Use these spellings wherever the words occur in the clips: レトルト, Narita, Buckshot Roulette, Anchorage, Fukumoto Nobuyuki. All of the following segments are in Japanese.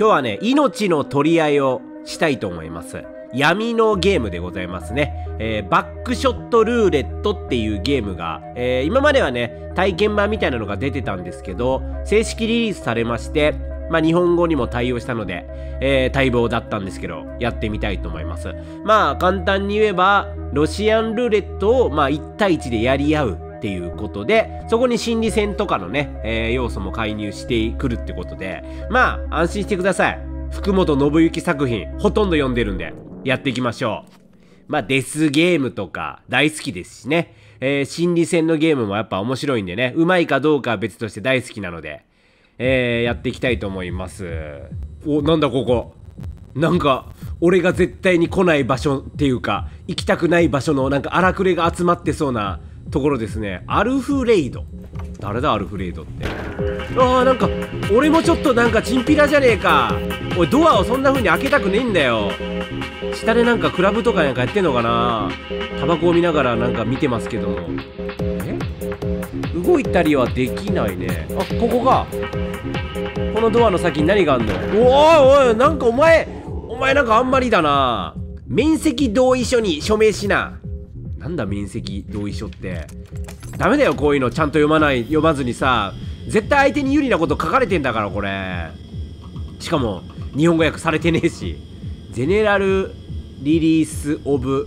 今日はね、命の取り合いをしたいと思います。闇のゲームでございますね。バックショットルーレットっていうゲームが、今まではね、体験版みたいなのが出てたんですけど、正式リリースされまして、まあ、日本語にも対応したので、待望だったんですけど、やってみたいと思います。まあ、簡単に言えば、ロシアンルーレットを、まあ、1対1でやり合うっていうことで、そこに心理戦とかのね、要素も介入してくるってことで、まあ、安心してください。福本伸之作品、ほとんど読んでるんで、やっていきましょう。まあ、デスゲームとか大好きですしね。心理戦のゲームもやっぱ面白いんでね、うまいかどうかは別として大好きなので、やっていきたいと思います。お、なんだここ。なんか、俺が絶対に来ない場所っていうか、行きたくない場所のなんか荒くれが集まってそうなところですね。アルフレイド。誰だアルフレイドって。ああ、なんか、俺もちょっとなんかチンピラじゃねえか。おい、ドアをそんな風に開けたくねえんだよ。下でなんかクラブとかなんかやってんのかな。タバコを見ながらなんか見てますけども。動いたりはできないね。あ、ここか。このドアの先に何があんの。おいおい、なんかお前なんかあんまりだな。面積同意書に署名しな。なんだ面積同意書って。ダメだよ、こういうのちゃんと読まずにさ、絶対相手に有利なこと書かれてんだから、これ。しかも日本語訳されてねえし。ゼネラルリリースオブ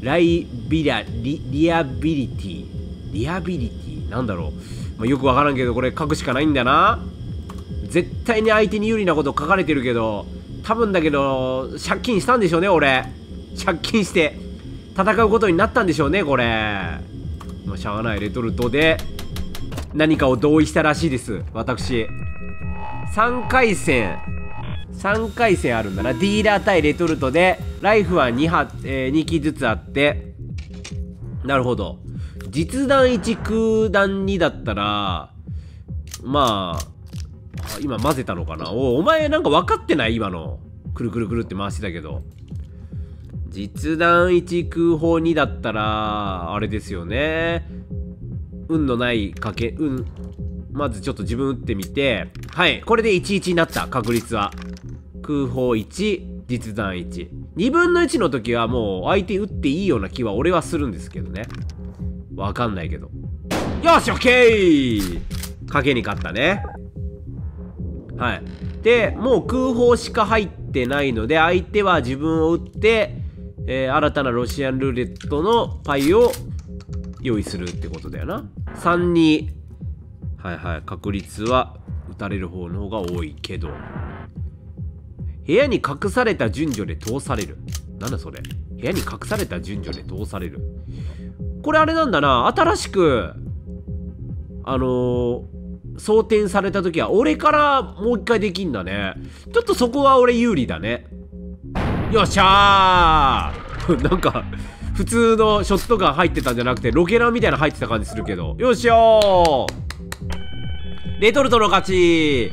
リアビリティなんだろう、まあ、よくわからんけどこれ書くしかないんだな。絶対に相手に有利なこと書かれてるけど、多分だけど借金したんでしょうね。俺借金して戦うことになったんでしょうねこれ。まあ、しゃあない。レトルトで何かを同意したらしいです。私3回戦あるんだな。ディーラー対レトルトでライフは2機ずつあって、なるほど。実弾1空弾2だったら、まあ今混ぜたのかな。お前なんか分かってない。今のくるくるくるって回してたけど、実弾1空砲2だったらあれですよね。運のない賭け。まずちょっと自分打ってみて、はい、これで11になった、確率は。空砲1、実弾1。2分の1の時はもう相手打っていいような気は俺はするんですけどね。わかんないけど。よし、オッケー！賭けに勝ったね。はい。で、もう空砲しか入ってないので、相手は自分を打って、新たなロシアンルーレットのパイを用意するってことだよな。3、2。はいはい、確率は打たれる方の方が多いけど、部屋に隠された順序で通される。なんだそれ。部屋に隠された順序で通される。これあれなんだな。新しく装填された時は俺からもう一回できんだね。ちょっとそこは俺有利だね。よっしゃーなんか普通のショットガン入ってたんじゃなくてロケランみたいなの入ってた感じするけど、よっしゃー、レトルトの勝ち。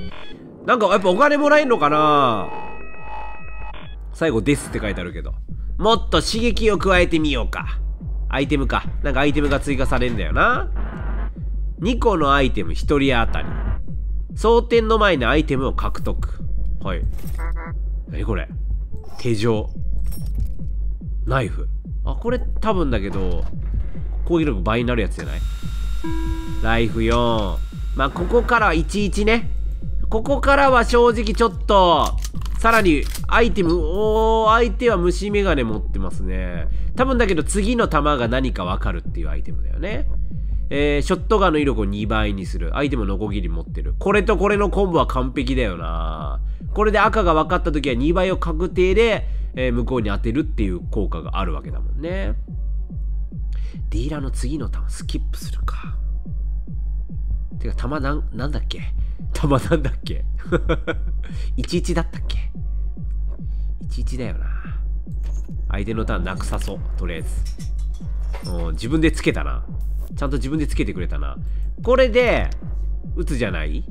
なんかやっぱお金もらえんのかな。最後ですって書いてあるけど、もっと刺激を加えてみようか。アイテムか。なんかアイテムが追加されるんだよな。2個のアイテム1人当たり。装填の前にアイテムを獲得。はい、何これ。手錠、ナイフ。あ、これ多分だけど攻撃力倍になるやつじゃない。ライフ4。まあここからは11ね。ここからは正直ちょっとさらにアイテム。おお、相手は虫眼鏡持ってますね。多分だけど次の弾が何か分かるっていうアイテムだよね。ショットガンの威力を2倍にする。アイテムのノコギリ持ってる。これとこれのコンボは完璧だよな。これで赤が分かった時は2倍を確定で、向こうに当てるっていう効果があるわけだもんね。ディーラーの次の弾スキップするか。てか、弾なんだっけ？弾なんだっけ？ 11 だったっけ？ 11 だよな。相手のターンなくさそう。とりあえず。自分でつけたな。ちゃんと自分でつけてくれたな。これで、撃つじゃない？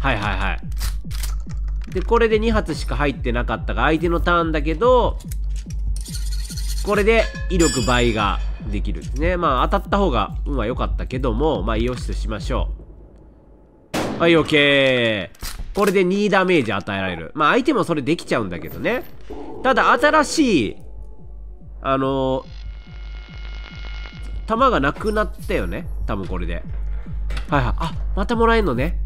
はいはいはい。で、これで2発しか入ってなかったが、相手のターンだけど、これで威力倍ができるんですね。まあ当たった方が運は良かったけども、まあよしとしましょう。はい、オッケー。これで2ダメージ与えられる。まあ相手もそれできちゃうんだけどね。ただ新しい弾がなくなったよね多分これで。はいはい。あ、またもらえんのね。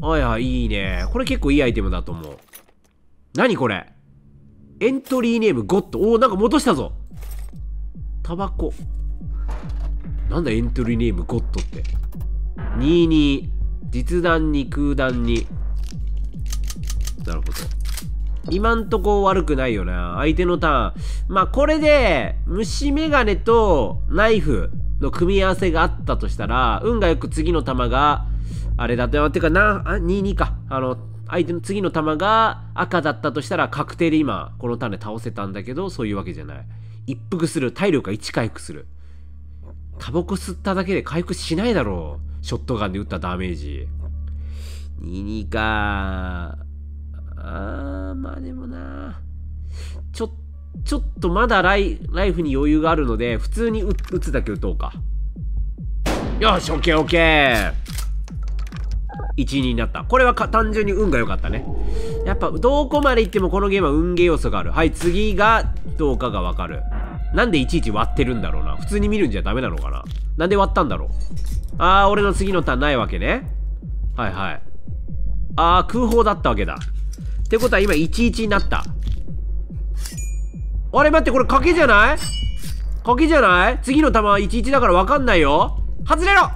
はいはい。いいねこれ。結構いいアイテムだと思う。何これ。エントリーネームゴッド。おお、なんか戻したぞ。タバコ。なんだエントリーネームゴッドって。22。実弾に空弾に。なるほど。今んとこ悪くないよな。相手のターン。まあこれで虫眼鏡とナイフの組み合わせがあったとしたら、運がよく次の弾があれだと。てかな、あ、22か。相手の次の弾が赤だったとしたら確定で今このターンで倒せたんだけど、そういうわけじゃない。一服する。体力が1回復する。タバコ吸っただけで回復しないだろう。ショットガンで打ったダメージ。22か。あー、まあでもな。ちょっとまだライフに余裕があるので、普通に打つだけ打とうか。よし、OKOK。1位になった。これは単純に運が良かったね。やっぱどこまで行ってもこのゲームは運ゲー要素がある。はい、次がどうかが分かる。なんでいちいち割ってるんだろうな。普通に見るんじゃダメなのかな。なんで割ったんだろう。あー、俺の次のターンないわけね。はいはい。あー、空砲だったわけだ。ってことは今11になった。あれ待って、これ賭けじゃない？賭けじゃない？次の弾は11だから分かんないよ。外れろ。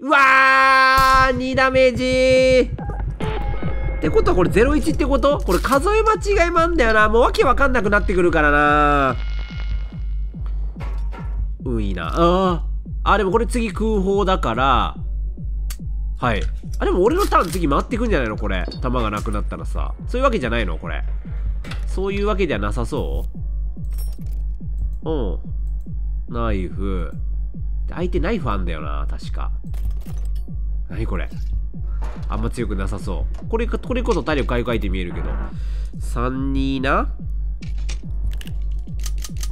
うわー、2ダメージってことはこれ01ってこと？これ数え間違いもあんだよな。もうわけわかんなくなってくるからな。うん、いいな。あ、でもこれ次空砲だから。はい。あ、でも俺のターン次回ってくんじゃないのこれ。弾がなくなったらさ。そういうわけじゃないのこれ。そういうわけではなさそう。うん、ナイフ。相手ナイフあんだよな確か。何これ。あんま強くなさそう。これこそ体力回復相手見えるけど。32な。は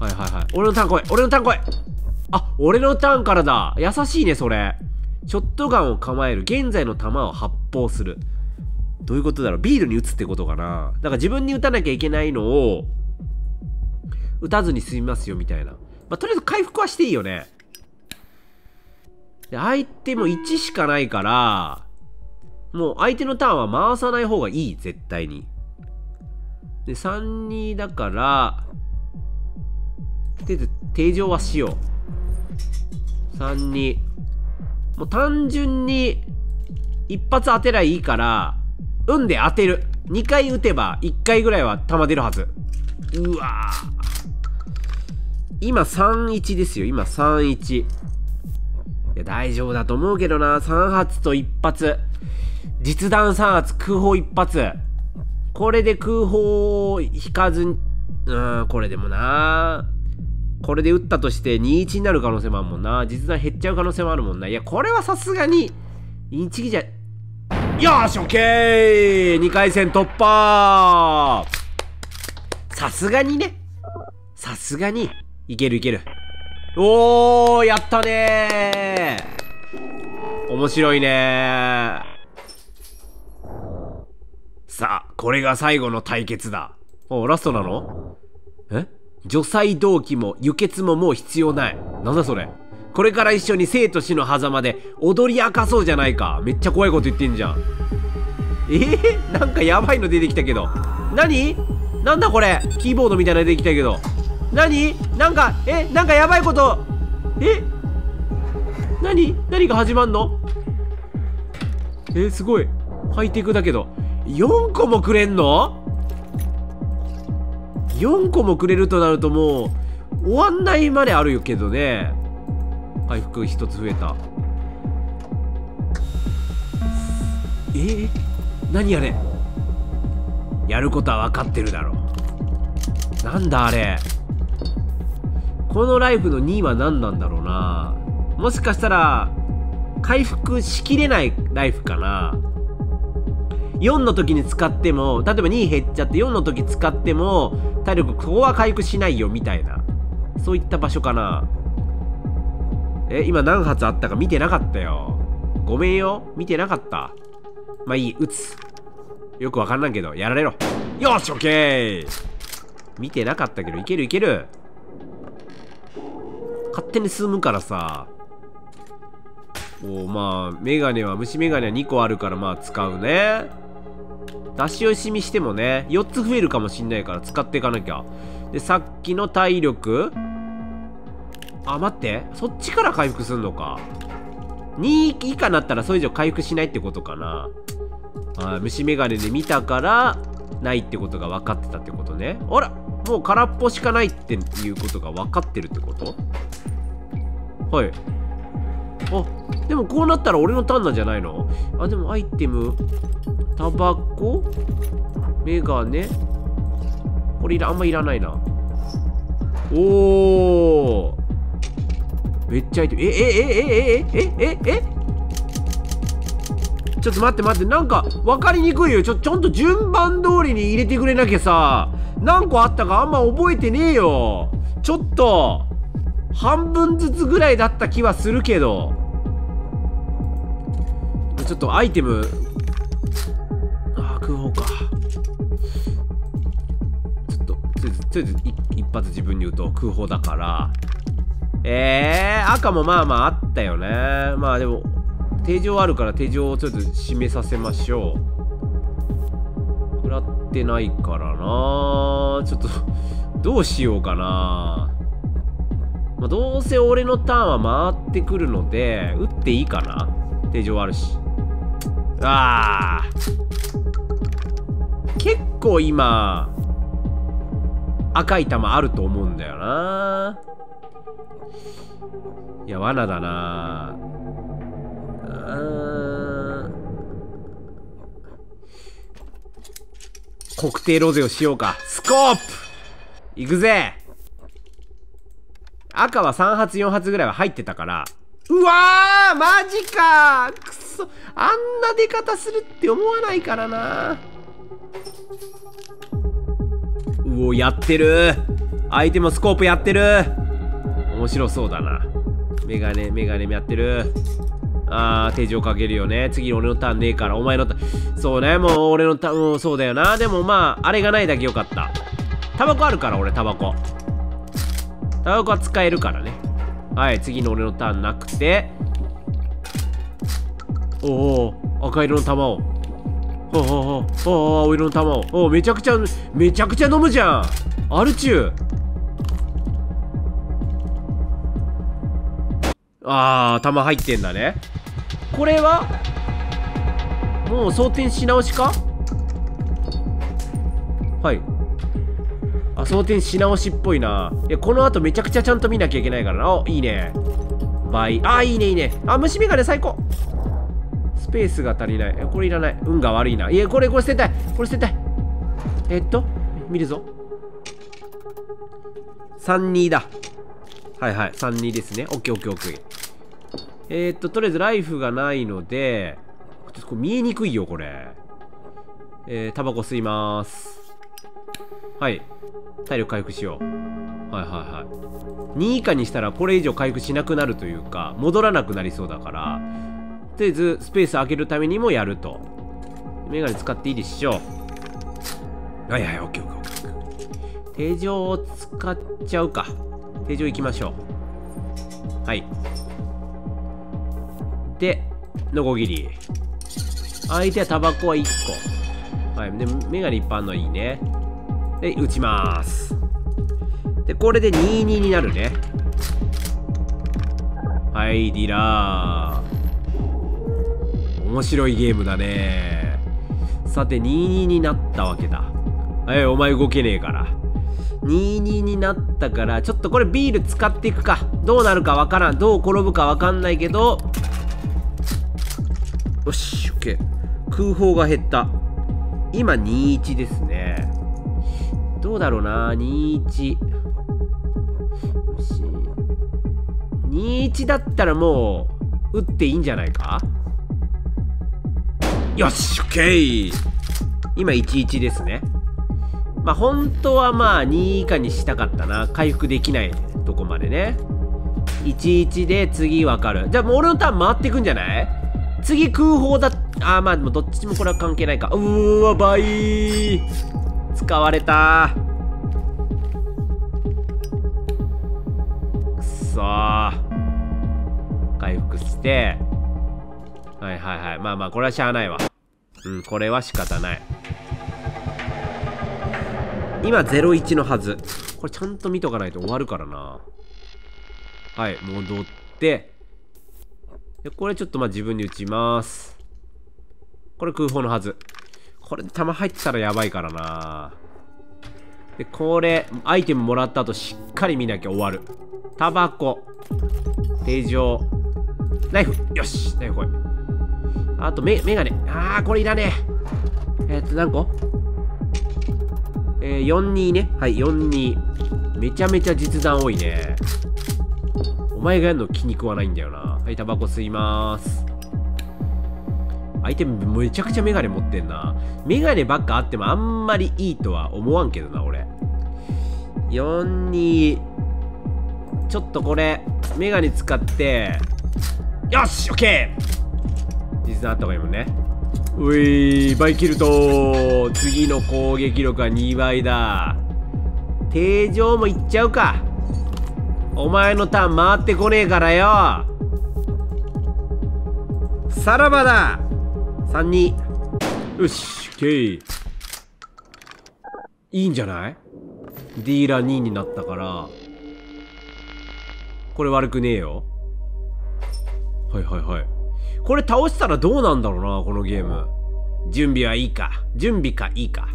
いはいはい。俺のターン来い。俺のターン来い。あ、俺のターンからだ。優しいねそれ。ショットガンを構える。現在の弾を発砲する。どういうことだろう。ビールに撃つってことかな。だから自分に撃たなきゃいけないのを撃たずに済みますよみたいな。まあ、とりあえず回復はしていいよね。で相手も1しかないから、もう相手のターンは回さない方がいい絶対に。で32だから定常はしよう。32。もう単純に一発当てりゃいいから、運で当てる。2回打てば1回ぐらいは弾出るはず。うわー、今31ですよ。今31。いや大丈夫だと思うけどな。3発と1発。実弾3発、空砲1発。これで空砲を引かずに、これでもな。これで撃ったとして21になる可能性もあるもんな。実弾減っちゃう可能性もあるもんな。いや、これはさすがに、一撃じゃ。よーし、OK！ 2 回戦突破。さすがにね。さすがに、いけるいける。おー、やったねー。面白いねー。さあ、これが最後の対決だ。お、ラストなの？え？除細動器も輸血ももう必要ない。なんだそれ。これから一緒に生と死の狭間で踊り明かそうじゃないか。めっちゃ怖いこと言ってんじゃん。なんかやばいの出てきたけど。何？なんだこれ。キーボードみたいなの出てきたけど。何？なんかやばいこと。何が始まんの？すごいハイテクだけど。4個もくれんの？ 4 個もくれるとなるともう終わんないまであるけどね。回復1つ増えた。何あれ。やることは分かってるだろう。なんだあれ。このライフの2は何なんだろうな。もしかしたら回復しきれないライフかな。4の時に使っても、例えば2減っちゃって4の時使っても体力ここは回復しないよみたいな、そういった場所かな。今何発あったか見てなかったよ。ごめんよ、見てなかった。まあいい、撃つ。よくわかんないけど、やられろ。よし、オッケー。見てなかったけど、いけるいける。勝手に進むからさ。おー、まあ、メガネは、虫メガネは2個あるから、まあ使うね。出し惜しみしてもね、4つ増えるかもしんないから、使っていかなきゃ。で、さっきの体力。あ、待って。そっちから回復すんのか。2以下になったらそれ以上回復しないってことかな。あ、虫眼鏡で見たからないってことが分かってたってことね。あら、もう空っぽしかないっていうことが分かってるってこと。はい。あ、でもこうなったら俺のターンなんじゃないの。あ、でもアイテムタバコ眼鏡これあんまいらないな。おお、めっちゃアイテム。えちょっと待って待って、なんか分かりにくいよ。ちゃんと順番通りに入れてくれなきゃさ。何個あったかあんま覚えてねえよ。ちょっと半分ずつぐらいだった気はするけど。ちょっとアイテム、ああ食おうか。ちょっと一発自分に打とう。空砲だから。赤もまあまああったよね。まあでも手錠あるから手錠をちょっと締めさせましょう。食らってないからな。ちょっとどうしようかな。まあ、どうせ俺のターンは回ってくるので打っていいかな。手錠あるし。あー、結構今赤い玉あると思うんだよな。いや、罠だな。確定ロゼをしようか。スコープいくぜ。赤は3発4発ぐらいは入ってたから。うわー、マジかー。くそ、あんな出方するって思わないからな。うお、やってる。相手もスコープやってる。面白そうだな。メガネやってる。あー、手錠かけるよね。次俺のターンねえから、お前のターン。そうね、もう俺のターン、うん、そうだよな。でもまああれがないだけよかった。タバコあるから、俺タバコは使えるからね。はい、次の俺のターンなくて。おお、赤色の玉を。ほうほうほうほう、青色の玉を。お、めちゃくちゃ飲むじゃん、アルチュー。あー、弾入ってんだね。これはもう装填し直しか。はい。あ、装填し直しっぽいな。いや、この後めちゃくちゃちゃんと見なきゃいけないからな。お、いいね。倍。あー、いいねいいね。あ、虫眼鏡最高。スペースが足りない。これいらない。運が悪いな。いや、これ捨てたい。見るぞ。32だ。はいはい、32ですね。OKOKOK。とりあえずライフがないので、ちょっとこれ見えにくいよ、これ。タバコ吸いまーす。はい。体力回復しよう。はいはいはい。2以下にしたらこれ以上回復しなくなるというか、戻らなくなりそうだから、とりあえずスペース空けるためにもやると。メガネ使っていいでしょう。はいはい、OKOKOK。手錠を使っちゃうか。手錠行きましょう。はい。でノコギリ。相手はタバコは1個。はい。でメガネいっぱいあるのいいね。で打ちまーす。でこれで22になるね。はい、ディラー。面白いゲームだね。さて22になったわけだ。はい、お前動けねえから。22になったから、ちょっとこれビール使っていくか。どうなるかわからん。どう転ぶかわかんないけど。よし、OK。空砲が減った。今21ですね。どうだろうな。21だったらもう打っていいんじゃないか。よし、OK。今11ですね。まあ本当はまあ2以下にしたかったな。回復できないとこまでね。11で次分かる。じゃあもう俺のターン回ってくんじゃない。次空砲だっあー、まあでもどっちもこれは関係ないか。うーわ、倍使われたー。くそー。回復して。はいはいはい。まあまあ、これはしゃあないわ。うん、これは仕方ない。今、01のはず。これちゃんと見とかないと終わるからな。はい、戻って。で、これちょっとまあ自分に打ちます。これ空砲のはず。これ弾入ってたらやばいからな。で、これ、アイテムもらった後しっかり見なきゃ終わる。タバコ。定常。ナイフ。よし。ナイフ来い。あと、メガネ。あー、これいらねえ。何個？42ね。はい、42。めちゃめちゃ実弾多いね。お前がやるの気に食わないんだよな。はい、タバコ吸いまーす。アイテムめちゃくちゃメガネ持ってんな。メガネばっかあってもあんまりいいとは思わんけどな、俺。42。ちょっとこれ、メガネ使って、よし、オッケー。実弾あった方がいいもんね。ういー、倍切ると、次の攻撃力は2倍だ。定常もいっちゃうか。お前のターン回ってこねえからよ。さらばだ。32。よし、オッケー。いいんじゃない？ディーラー2になったから。これ悪くねえよ。はいはいはい。これ倒したらどうなんだろうな、このゲーム。準備はいいか。準備か、いいか。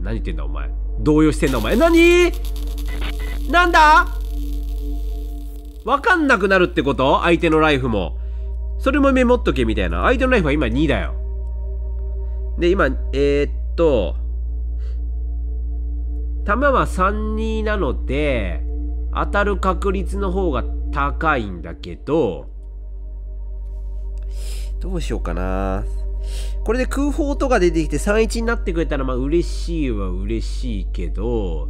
何言ってんだ、お前。動揺してんだ、お前。何？なんだ？わかんなくなるってこと？相手のライフも。それもメモっとけみたいな。相手のライフは今2だよ。で、今、弾は32なので、当たる確率の方が高いんだけど、どうしようかな。これで空砲とか出てきて31になってくれたらまあ嬉しいは嬉しいけど、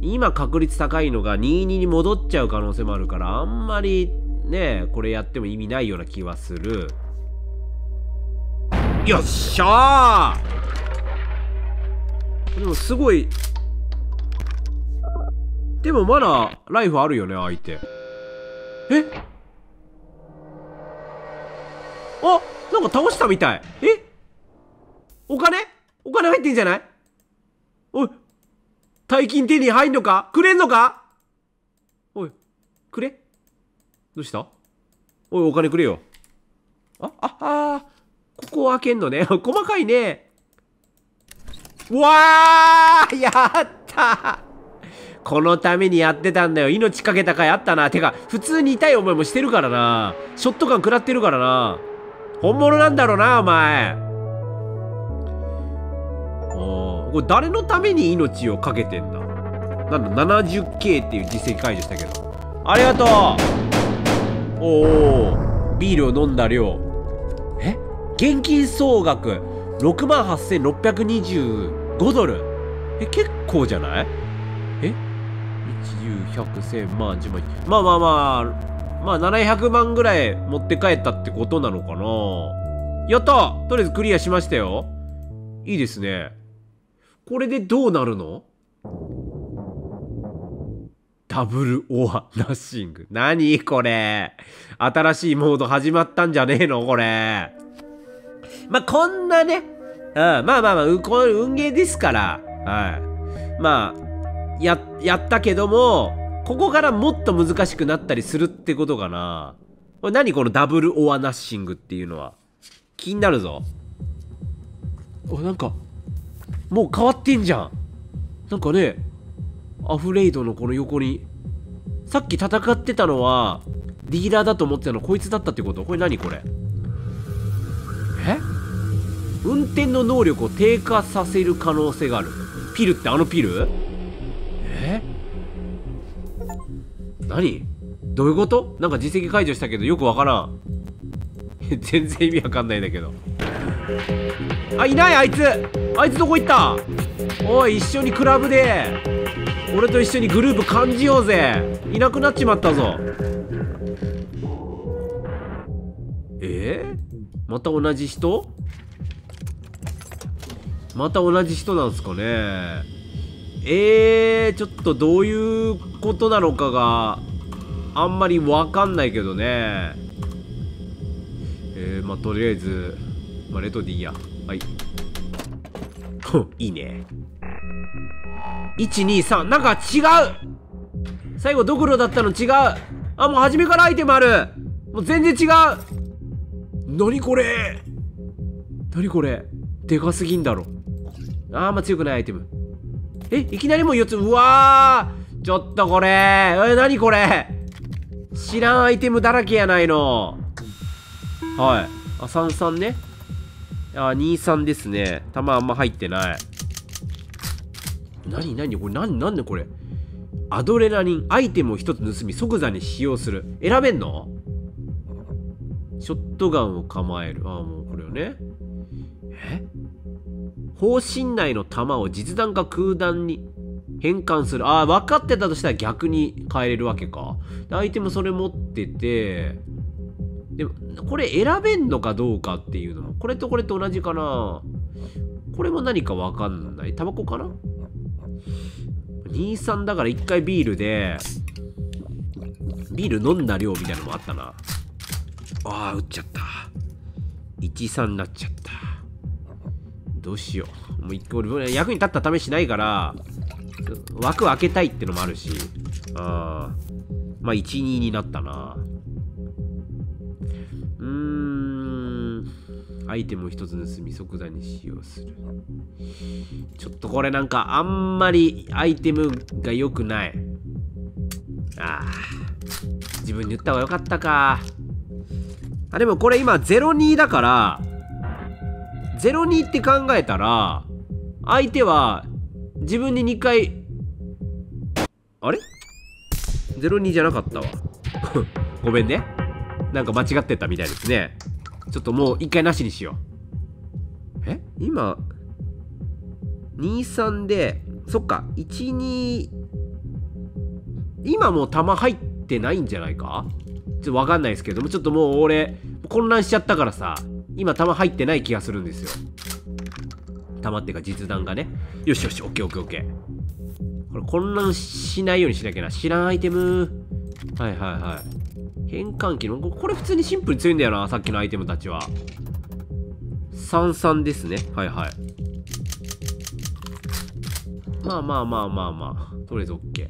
今確率高いのが22に戻っちゃう可能性もあるから、あんまりね、これやっても意味ないような気はする。よっしゃー。でもすごい。でもまだライフあるよね、相手。え？あ、なんか倒したみたい。え？お金入ってんじゃない？おい、大金手に入んのか？くれんのか？おい、くれ？どうした？おい、お金くれよ。ここ開けんのね。細かいね。うわー、やったー。このためにやってたんだよ。命かけたかいあったな。てか、普通に痛い思いもしてるからな。ショットガン食らってるからな。本物なんだろうな、お前。おー、これ誰のために命をかけてんだ。なんだ、70K っていう実績解除したけど。ありがとう。おー、ビールを飲んだ量。え？現金総額 68,625 ドル。え、結構じゃない？え？100、100、1000万、10万。まあまあまあ。まあ700万ぐらい持って帰ったってことなのかな。やった！とりあえずクリアしましたよ。いいですね。これでどうなるの？ダブルオアナッシング。何これ。新しいモード始まったんじゃねえのこれ。まあ、こんなね。うん、まあまあまあ、これ運ゲーですから。はい。まあ、やったけども、ここからもっと難しくなったりするってことかな。これ何このダブルオアナッシングっていうのは。気になるぞ。お、なんか、もう変わってんじゃん。なんかね、アフレイドのこの横に、さっき戦ってたのは、ディーラーだと思ってたのこいつだったってこと？これ何これ？え？運転の能力を低下させる可能性がある。ピルってあのピル？え？何？どういうこと？なんか実績解除したけどよくわからん。全然意味わかんないんだけど。あ、いない。あいつどこ行った？おい、一緒にクラブで俺と一緒にグループ感じようぜ。いなくなっちまったぞ。また同じ人？また同じ人なんですかね。ちょっとどういうことなのかがあんまりわかんないけどね。まあとりあえず、まあ、レトでいいや。はい。いいね。123、なんか違う。最後ドクロだったの違う。あ、もう初めからアイテムある。もう全然違う。何これ、何これ、でかすぎんだろ。あんま強くないアイテム。え、いきなりもう4つ。うわー、ちょっとこれ、何これ、知らんアイテムだらけやないの。はい。あ、33ね。あ、23ですね。弾あんま入ってない。何これ、なんでこれ。アドレナリン。アイテムを一つ盗み、即座に使用する。選べんの？ショットガンを構える。ああ、もうこれをね。え？砲身内の弾を実弾か空弾に変換する。ああ、分かってたとしたら逆に変えれるわけか。アイテムそれ持ってて、でもこれ選べんのかどうかっていうのも、これとこれと同じかな。これも何か分かんない。タバコかな？23だから1回ビールで、ビール飲んだ量みたいなのもあったな。ああ、打っちゃった。13になっちゃった。どうしよう。もう一回、役に立ったためしないから、枠開けたいってのもあるし。ああ。まあ、12になったな。アイテムを一つ盗み、即座に使用する。ちょっとこれなんかあんまりアイテムが良くない。ああ、自分に言った方が良かったか。あ、でもこれ今02だから、02って考えたら、相手は自分に2回、あれ ?02 じゃなかったわ。ごめんね。なんか間違ってたみたいですね。ちょっともう一回なしにしよう。え、今23で、そっか、12、今もう弾入ってないんじゃないか。ちょっと分かんないですけども、ちょっともう俺混乱しちゃったからさ、今弾入ってない気がするんですよ。弾っていうか実弾がね。よしよし、オッケーオッケーオッケー。これ混乱しないようにしなきゃな。知らんアイテム。はいはいはい。変換機能。これ普通にシンプルに強いんだよな、さっきのアイテムたちは。33ですね。はいはい。まあまあまあまあまあ。とりあえず OK。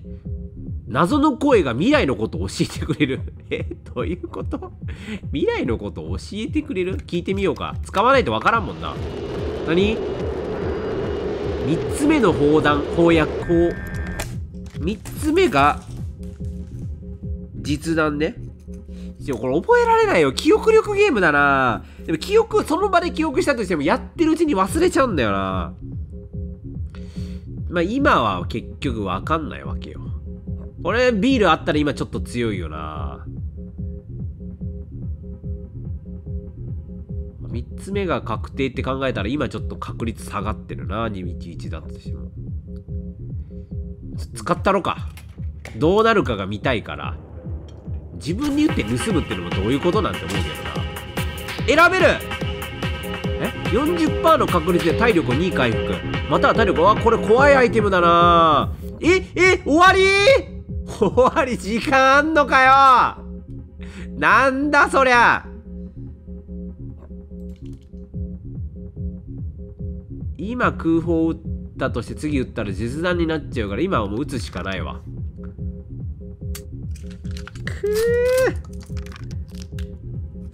謎の声が未来のことを教えてくれる。え、どういうこと？未来のことを教えてくれる？聞いてみようか。使わないとわからんもんな。何？ 3 つ目の砲弾、砲薬、砲。3つ目が、実弾ね。これ覚えられないよ。記憶力ゲームだな。でも記憶、その場で記憶したとしても、やってるうちに忘れちゃうんだよな。まあ今は結局わかんないわけよ。俺、ビールあったら今ちょっと強いよな。3つ目が確定って考えたら、今ちょっと確率下がってるな。211だとしても。使ったろか。どうなるかが見たいから。自分に打って盗むってのもどういうことなんて思うけどな。選べる。え 40% の確率で体力を2回復、または体力は、これ怖いアイテムだな。終わり終わり。時間あんのかよ。なんだそりゃ。今空砲を打ったとして、次打ったら実弾になっちゃうから、今はもう打つしかないわ。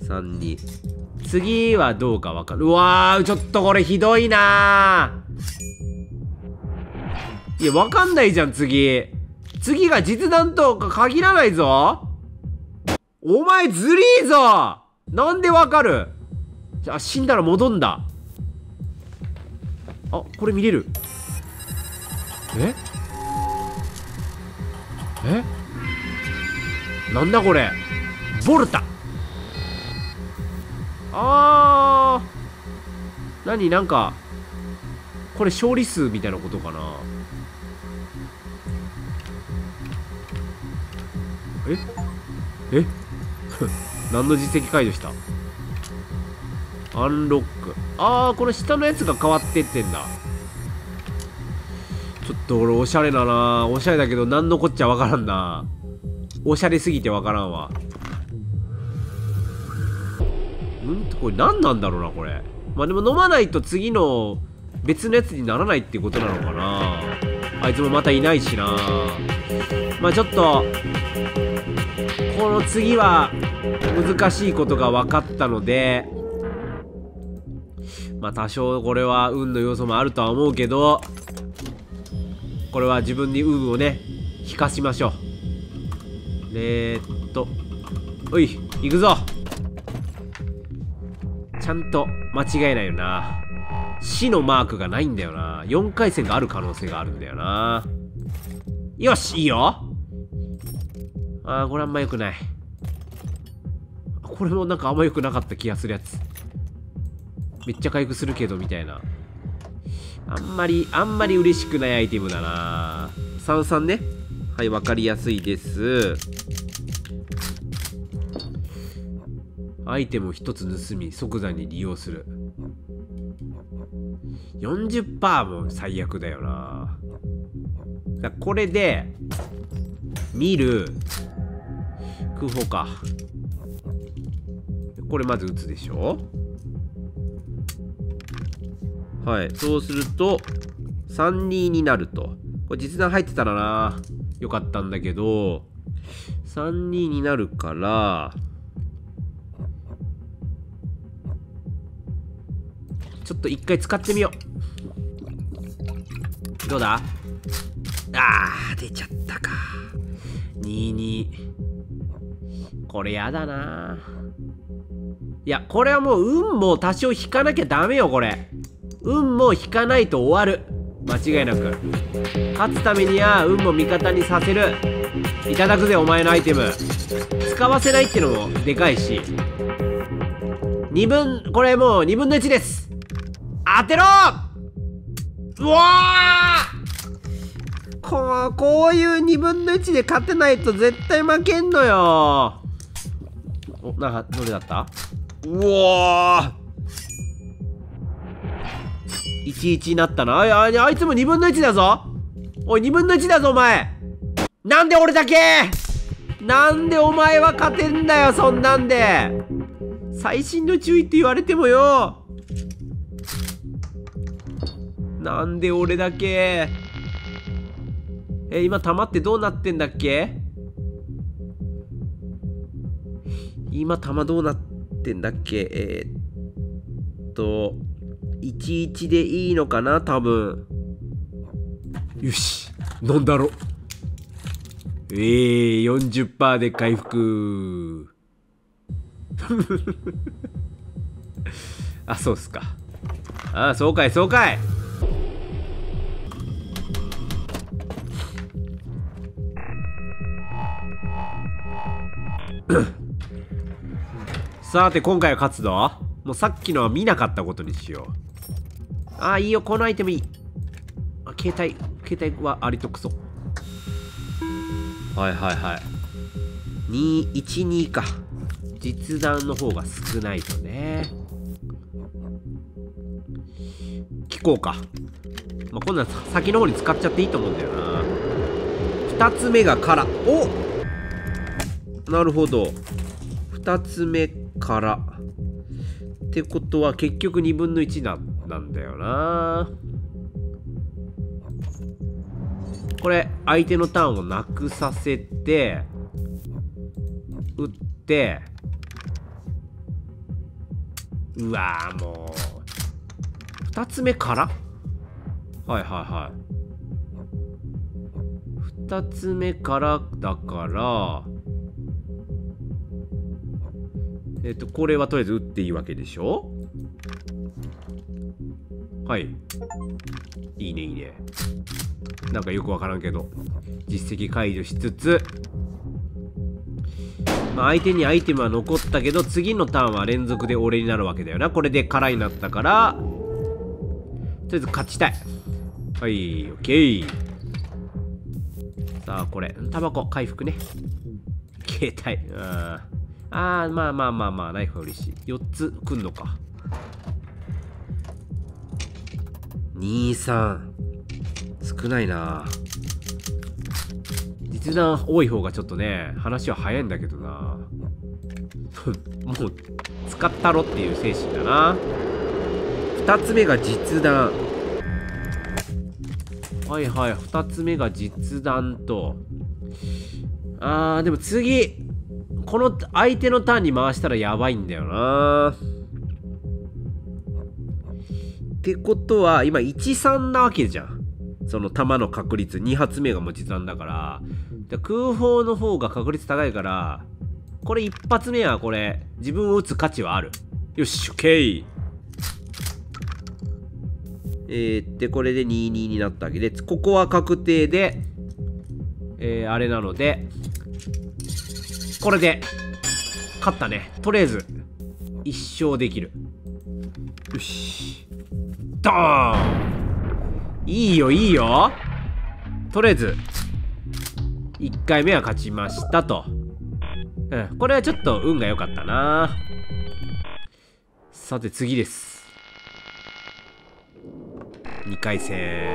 32。次はどうかわかる。うわー、ちょっとこれひどいなー。いや、わかんないじゃん。次が実弾とか限らないぞ。お前ずりーぞ。なんでわかる。あ、死んだら戻んだ。あ、これ見れる。えなんだこれ。ボルタ。あー、なんかこれ勝利数みたいなことかな。え何の実績解除した。アンロック。あー、この下のやつが変わってってんだ。ちょっと俺おしゃれだな。おしゃれだけど何のこっちゃわからんな。おしゃれすぎてわからんわ。うんと、これ何なんだろうな、これ。まあでも飲まないと次の別のやつにならないってことなのかな。あいつもまたいないしな。まあちょっとこの次は難しいことが分かったので、まあ多少これは運の要素もあるとは思うけど、これは自分に運をね引かしましょう。おい、行くぞ。ちゃんと間違えないよな。死のマークがないんだよな。4回戦がある可能性があるんだよな。よし、いいよ。あー、これあんま良くない。これもなんかあんま良くなかった気がするやつ。めっちゃ回復するけどみたいな。あんまり嬉しくないアイテムだな。33ね。はい、わかりやすいです。アイテムを1つ盗み、即座に利用する。40% も最悪だよな。だこれで見る空砲か。これまず打つでしょ。はい、そうすると32になると。これ実弾入ってたらなよかったんだけど、32になるから、ちょっと一回使ってみよう。どうだ。あー、出ちゃったか。22。これやだな。いや、これはもう運も多少引かなきゃダメよ、これ。運も引かないと終わる。間違いなく。勝つためには運も味方にさせる。いただくぜ、お前のアイテム。使わせないってのもでかいし。これもう2分の1です。当てろ！うわー！こういう2分の1で勝てないと絶対負けんのよ。お、なんかどれだった？うわー！ 1-1 になったな。あいつも2分の1だぞ。おい、2分の1だぞ、お前。なんで俺だけ？なんでお前は勝てんだよ、そんなんで。最新の注意って言われてもよ。なんで俺だけ。今玉ってどうなってんだっけ。今玉どうなってんだっけ。11でいいのかな、多分。よし、なんだろう。40% で回復。あ、そうっすか。ああ、そうかい、そうかい。さて、今回は勝つぞ。もうさっきのは見なかったことにしよう。ああ、いいよ、このアイテムいい。あ、携帯はありとくそ。はいはいはい。212か。実弾の方が少ないとね。聞こうか。まあ、こんなん先の方に使っちゃっていいと思うんだよな。2つ目が空。おっ、なるほど。2つ目からってことは結局2分の1なんだよな。これ相手のターンをなくさせて打って。うわー、もう2つ目から。はいはいはい、2つ目からだから、これはとりあえず打っていいわけでしょ。はい、いいねいいね。なんかよくわからんけど実績解除しつつ、まあ、相手にアイテムは残ったけど次のターンは連続で俺になるわけだよな。これで空になったから、とりあえず勝ちたい。はい、オッケー。さあ、これタバコ回復ね。携帯、あー、まあまあまあまあ、ナイフは嬉しい。4つくんのか。23。少ないな。実弾多い方がちょっとね、話は早いんだけどな。もう、使ったろっていう精神だな。2つ目が実弾。はいはい、2つ目が実弾と。でも次、この相手のターンに回したらやばいんだよな。ってことは、今13なわけじゃん。その弾の確率、2発目がもう実弾だから。空砲の方が確率高いから、これ1発目はこれ、自分を撃つ価値はある。よし、OK！これで22になったわけで、ここは確定で、あれなので、これで、勝ったね。とりあえず、1勝できる。よし。ドーン！いいよ、いいよ！とりあえず、1回目は勝ちましたと。うん、これはちょっと運が良かったな。さて、次です。2回戦。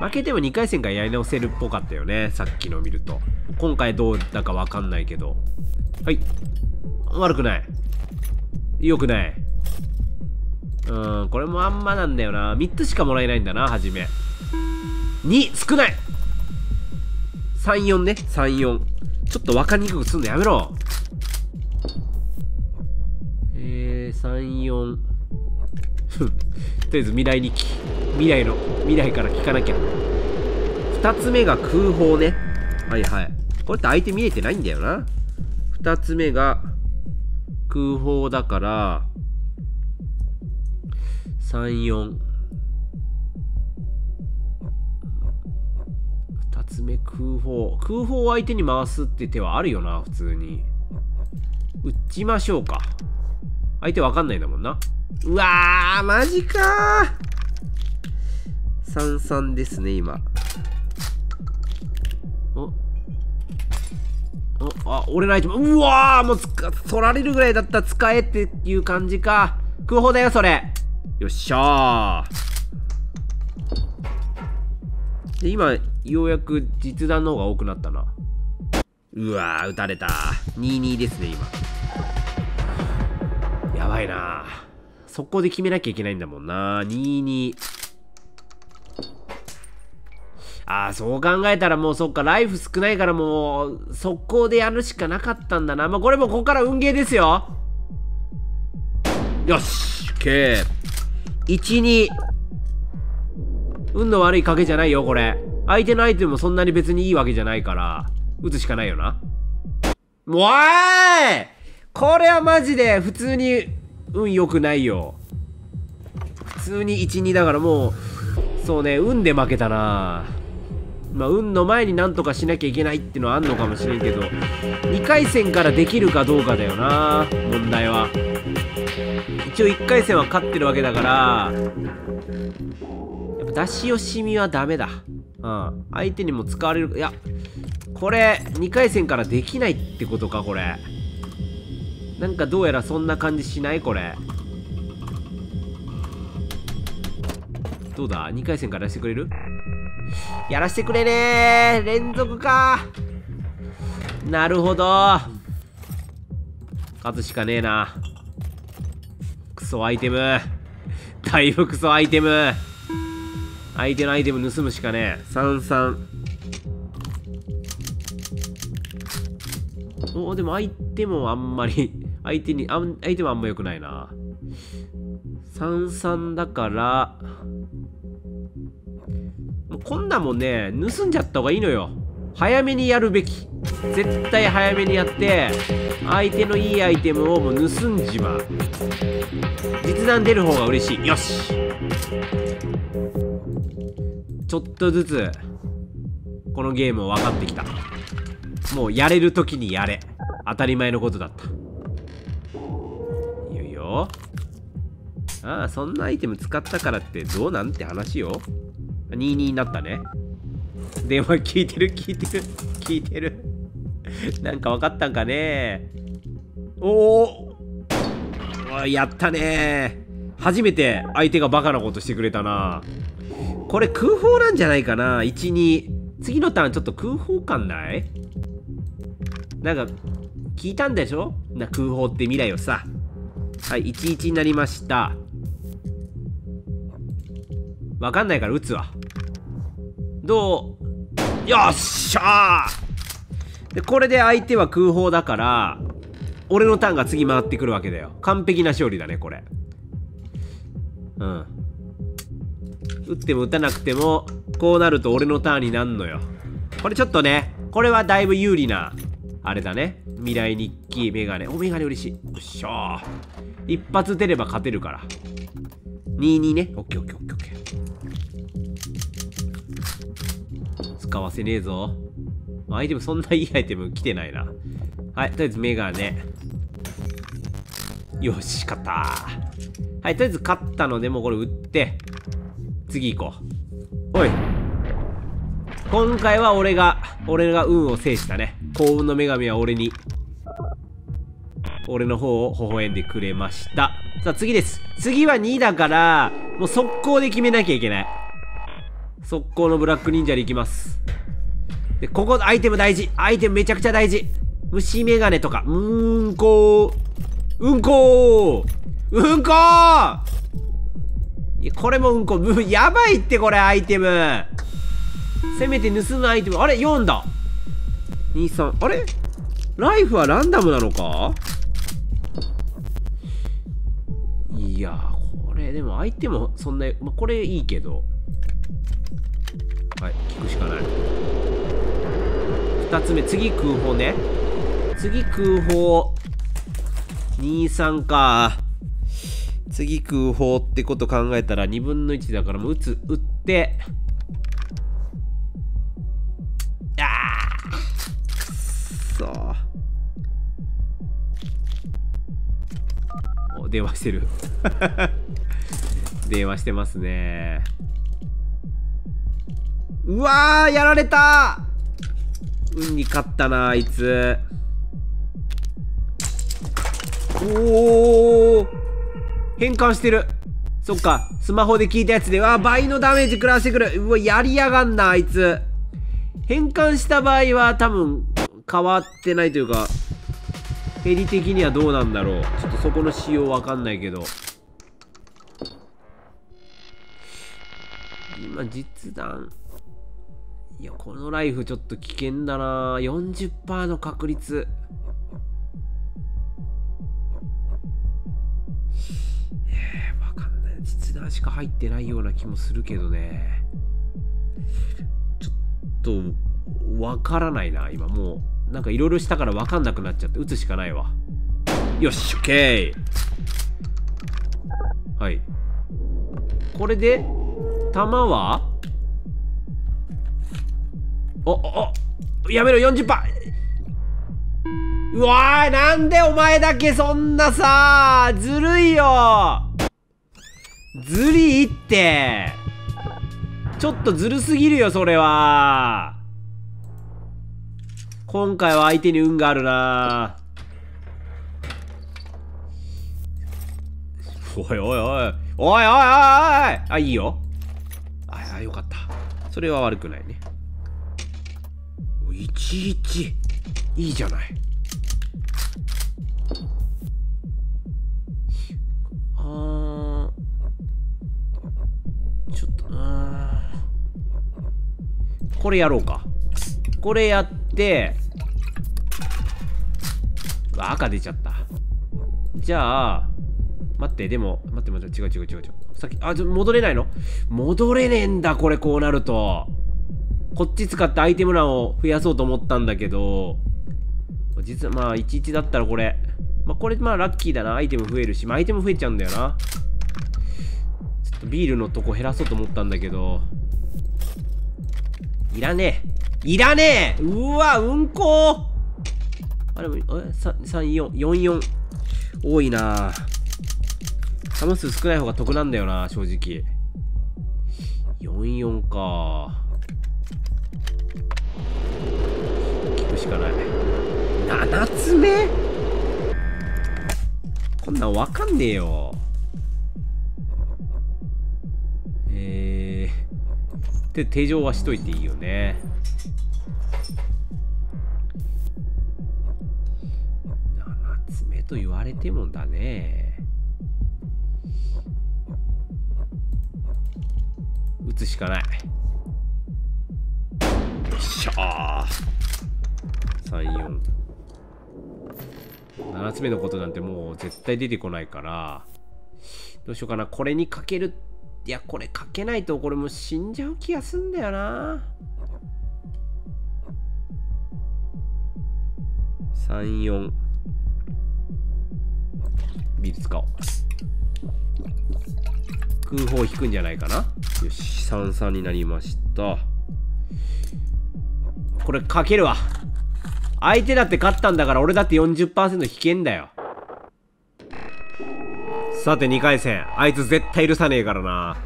負けても2回戦からやり直せるっぽかったよね。さっきのを見ると。今回どうだかわかんないけど。はい。悪くない。良くない。これもあんまなんだよな。3つしかもらえないんだな、はじめ。2、少ない !3、4ね。3、4。ちょっと分かりにくくすんのやめろ。3、4。とりあえず未来から聞かなきゃ。2つ目が空砲ね。はいはい。これって相手見えてないんだよな。2つ目が空砲だから、34。2つ目空砲。空砲を相手に回すって手はあるよな、普通に。打ちましょうか。相手わかんないんだもんな。うわー、マジかー。33ですね、今。あ、折れないと。うわー、もう取られるぐらいだったら使えっていう感じか。空砲だよ、それ。よっしゃー。で、今ようやく実弾の方が多くなったな。うわー、撃たれた。22ですね、今。やばいな。速攻で決めなきゃいけないんだもんな。22。そう考えたらもうそっか、ライフ少ないからもう速攻でやるしかなかったんだな。まあ、これもここから運ゲーですよ。よし、OK。12。運の悪い賭けじゃないよ、これ。相手のアイテムもそんなに別にいいわけじゃないから、打つしかないよな。おーい！これはマジで、普通に運良くないよ。普通に1、2だからもう、そうね、運で負けたな。まあ、運の前になんとかしなきゃいけないってのはあんのかもしれんけど、2回戦からできるかどうかだよな、問題は。一応1回戦は勝ってるわけだから、やっぱ出し惜しみはダメだ。相手にも使われる。いや、これ2回戦からできないってことか。これなんかどうやらそんな感じしない？これどうだ？2回戦から出してくれる？やらしてくれねー。連続か。なるほど。勝つしかねえな。クソアイテム。だいぶクソアイテム。相手のアイテム盗むしかねえ。33。でも相手もあんまり、相手もあんま良くないな。33だから、こんなもんね、盗んじゃった方がいいのよ。早めにやるべき。絶対早めにやって、相手のいいアイテムをもう盗んじまう。実弾出る方が嬉しい。よし！ちょっとずつ、このゲームを分かってきた。もうやれる時にやれ。当たり前のことだった。いよいよ。そんなアイテム使ったからってどうなんて話よ。22になったね。電話聞いてる聞いてる聞いてる。なんか分かったんかね。おお、やったね。初めて相手がバカなことしてくれたな。これ空砲なんじゃないかな。12次のターンちょっと空砲感ない？なんか聞いたんでしょ、な空砲って未来をさ。はい、11になりました。わかんないから撃つわ。どう？よっしゃー。でこれで相手は空砲だから俺のターンが次回ってくるわけだよ。完璧な勝利だねこれ。うん、打っても打たなくてもこうなると俺のターンになんのよ。これちょっとね、これはだいぶ有利なあれだね。未来日記メガネ、おメガネ嬉しい。よっしゃー、一発出れば勝てるから。22ね、オッケーオッケーオッケーオッケー。使わせねえぞ。アイテムそんないいアイテム来てないな。はい、とりあえずメガネよし勝った。はい、とりあえず勝ったのでもうこれ売って次行こう。おい、今回は俺が運を制したね。幸運の女神は俺の方を微笑んでくれました。さあ次です。次は2だからもう速攻で決めなきゃいけない。速攻のブラック忍者でいきます。でここアイテム大事、アイテムめちゃくちゃ大事。虫眼鏡とかうんこー、いやこれもうんこやばいって。これアイテムせめて盗むアイテム。あれ4だ23、あれライフはランダムなのか。いやーこれでも相手もそんな、まあ、これいいけど、はい聞くしかない。2つ目、次空砲ね。次空砲23か。次空砲ってこと考えたら2分の1だからもう打って電話してる電話してますね。うわーやられた。運に勝ったなあいつ。おお変換してる。そっかスマホで聞いたやつでわ倍のダメージ食らわしてくる。うわやりやがんなあいつ。変換した場合は多分変わってないというかヘリ的にはどうなんだろう。ちょっとそこの仕様わかんないけど、今実弾、いやこのライフちょっと危険だな。 40% の確率。わかんない、実弾しか入ってないような気もするけどね。ちょっとわからないな。今もうなんかいろいろしたから分かんなくなっちゃって打つしかないわ。よし OK。 はい、これで弾はおやめろ 40%。 うわーなんでお前だけそんなさずるいよ。ずりいってちょっとずるすぎるよそれは。今回は相手に運があるな。おいおいおいおいおいおいおい、あ、いいよ。あ、よかった。それは悪くないね。11いいじゃない。あーちょっとな、これやろうか。これやって赤出ちゃった。じゃあ待って、でも待って違うさっき戻れないの。戻れねえんだこれ。こうなるとこっち使ってアイテム欄を増やそうと思ったんだけど、実はまあ11だったらこれ、まあラッキーだな。アイテム増えるし、まあアイテム増えちゃうんだよな。ちょっとビールのとこ減らそうと思ったんだけど、いらねえ。うわうんこ、あれも3444多いな。弾数少ない方が得なんだよな正直。44か、聞くしかない。7つ目、こんなんわかんねえよ。で手錠はしといていいよね。7つ目と言われてもだね。打つしかない。よっしゃー。3、4。7つ目のことなんてもう絶対出てこないから、どうしようかな。これにかける。いや、これかけないとこれもう死んじゃう気がすんだよな。3、4。ビール使おう。空砲引くんじゃないかな。よし、3、3になりました。これかけるわ。相手だって勝ったんだから、俺だって 40% 引けんだよ。さて2回戦、あいつ絶対許さねえからな。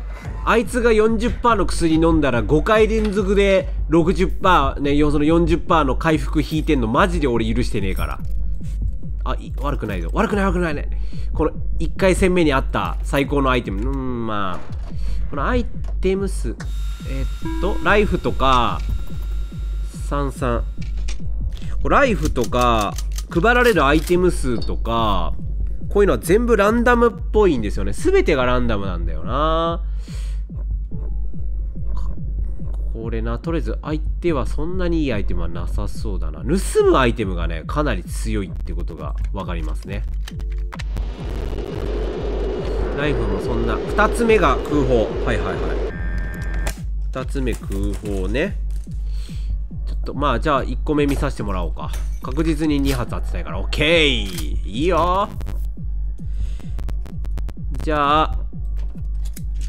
あいつが 40% の薬飲んだら5回連続で 60% ね、その 40% の回復引いてんのマジで俺許してねえから。あ、悪くないぞ。悪くない悪くないね。この1回戦目にあった最高のアイテム。まあ。このアイテム数。ライフとか、33。ライフとか、配られるアイテム数とか、こういうのは全部ランダムっぽいんですよね。全てがランダムなんだよな。これな、とりあえず相手はそんなにいいアイテムはなさそうだな。盗むアイテムがね、かなり強いってことが分かりますね。ライフもそんな。2つ目が空砲。はいはいはい。2つ目空砲ね。ちょっとまあじゃあ1個目見させてもらおうか。確実に2発当てたいから、オッケー。いいよ。じゃあ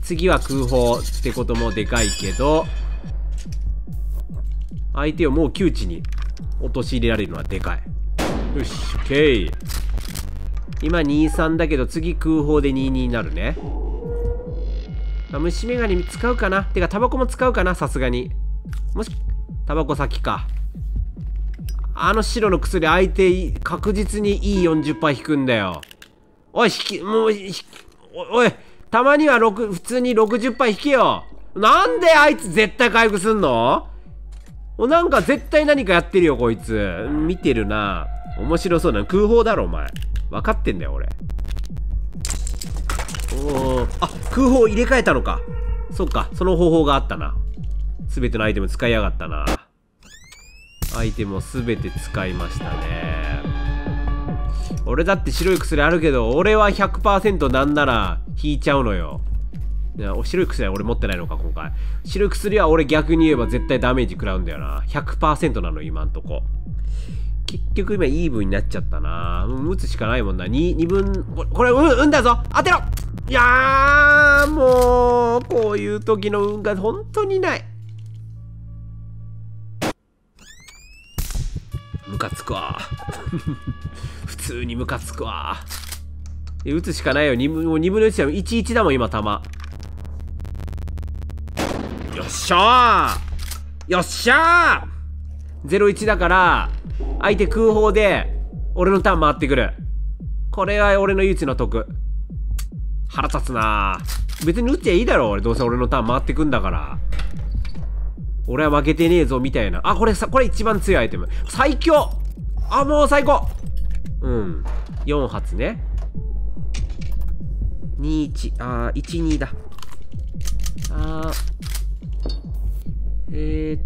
次は空砲ってこともでかいけど、相手をもう窮地に陥れられるのはでかい。よし、OK。今23だけど、次空砲で22になるね。虫眼鏡使うかな。てかタバコも使うかな、さすがに。もしタバコ先か。あの白の薬、相手確実にいい 40% 引くんだよ。おい引き、もう引き、おい、たまには普通に 60% 引けよ。なんであいつ絶対回復すんの？なんか絶対何かやってるよ、こいつ。見てるな。面白そうな。空砲だろ、お前。分かってんだよ、俺。あ、空砲入れ替えたのか。そっか、その方法があったな。すべてのアイテム使いやがったな。アイテムをすべて使いましたね。俺だって白い薬あるけど、俺は 100% なんなら引いちゃうのよ。白い薬は俺持ってないのか、今回。白い薬は俺逆に言えば絶対ダメージ食らうんだよな。100% なの、今んとこ。結局今イーブンになっちゃったな。打つしかないもんな。2分、これ、運だぞ！当てろ！いやー、もう、こういう時の運が本当にない。ムカつくわ。普通にムカつくわ。打つしかないよ。もう2分の1だもん。11だもん、今、弾。よっしゃー！よっしゃー！ 0-1 だから、相手空砲で、俺のターン回ってくる。これは俺の唯一の得。腹立つなー。別に打っちゃいいだろ、俺。どうせ俺のターン回ってくんだから。俺は負けてねえぞみたいな。あ、これさ、これ一番強いアイテム。最強！あ、もう最高！うん。4発ね。21、あー、12だ。あー。相手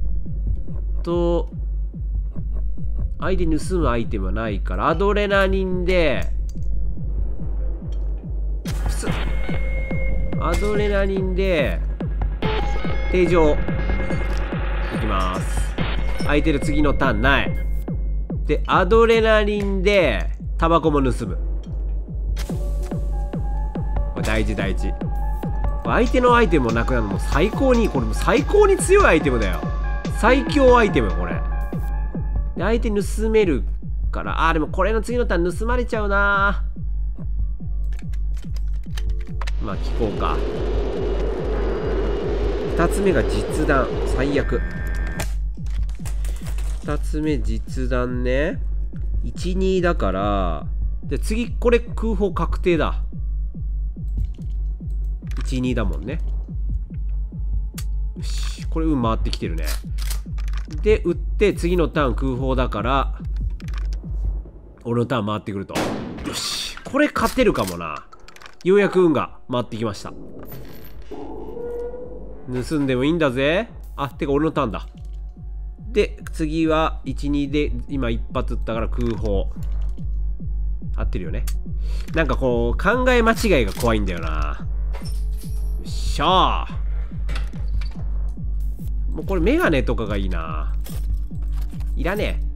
盗むアイテムはないから、アドレナリンで、アドレナリンで、定常。いきます。相手の次のターンないで、アドレナリンでタバコも盗む。これ大事大事。相手のアイテムもなくなるのも最高に、これも最高に強いアイテムだよ。最強アイテムこれで、相手盗めるから。あー、でもこれの次のターン盗まれちゃうな。まあ聞こうか。2つ目が実弾。最悪。2つ目実弾ね。12だから、で次これ空砲確定だ。12だもんね。よし、これ運回ってきてるね。で打って次のターン空砲だから俺のターン回ってくると。よし、これ勝てるかもな。ようやく運が回ってきました。盗んでもいいんだぜ。あ、てか俺のターンだ。で次は12で今一発打ったから空砲合ってるよね。なんかこう考え間違いが怖いんだよな。よっしゃー、もうこれメガネとかがいいな。いらねえ。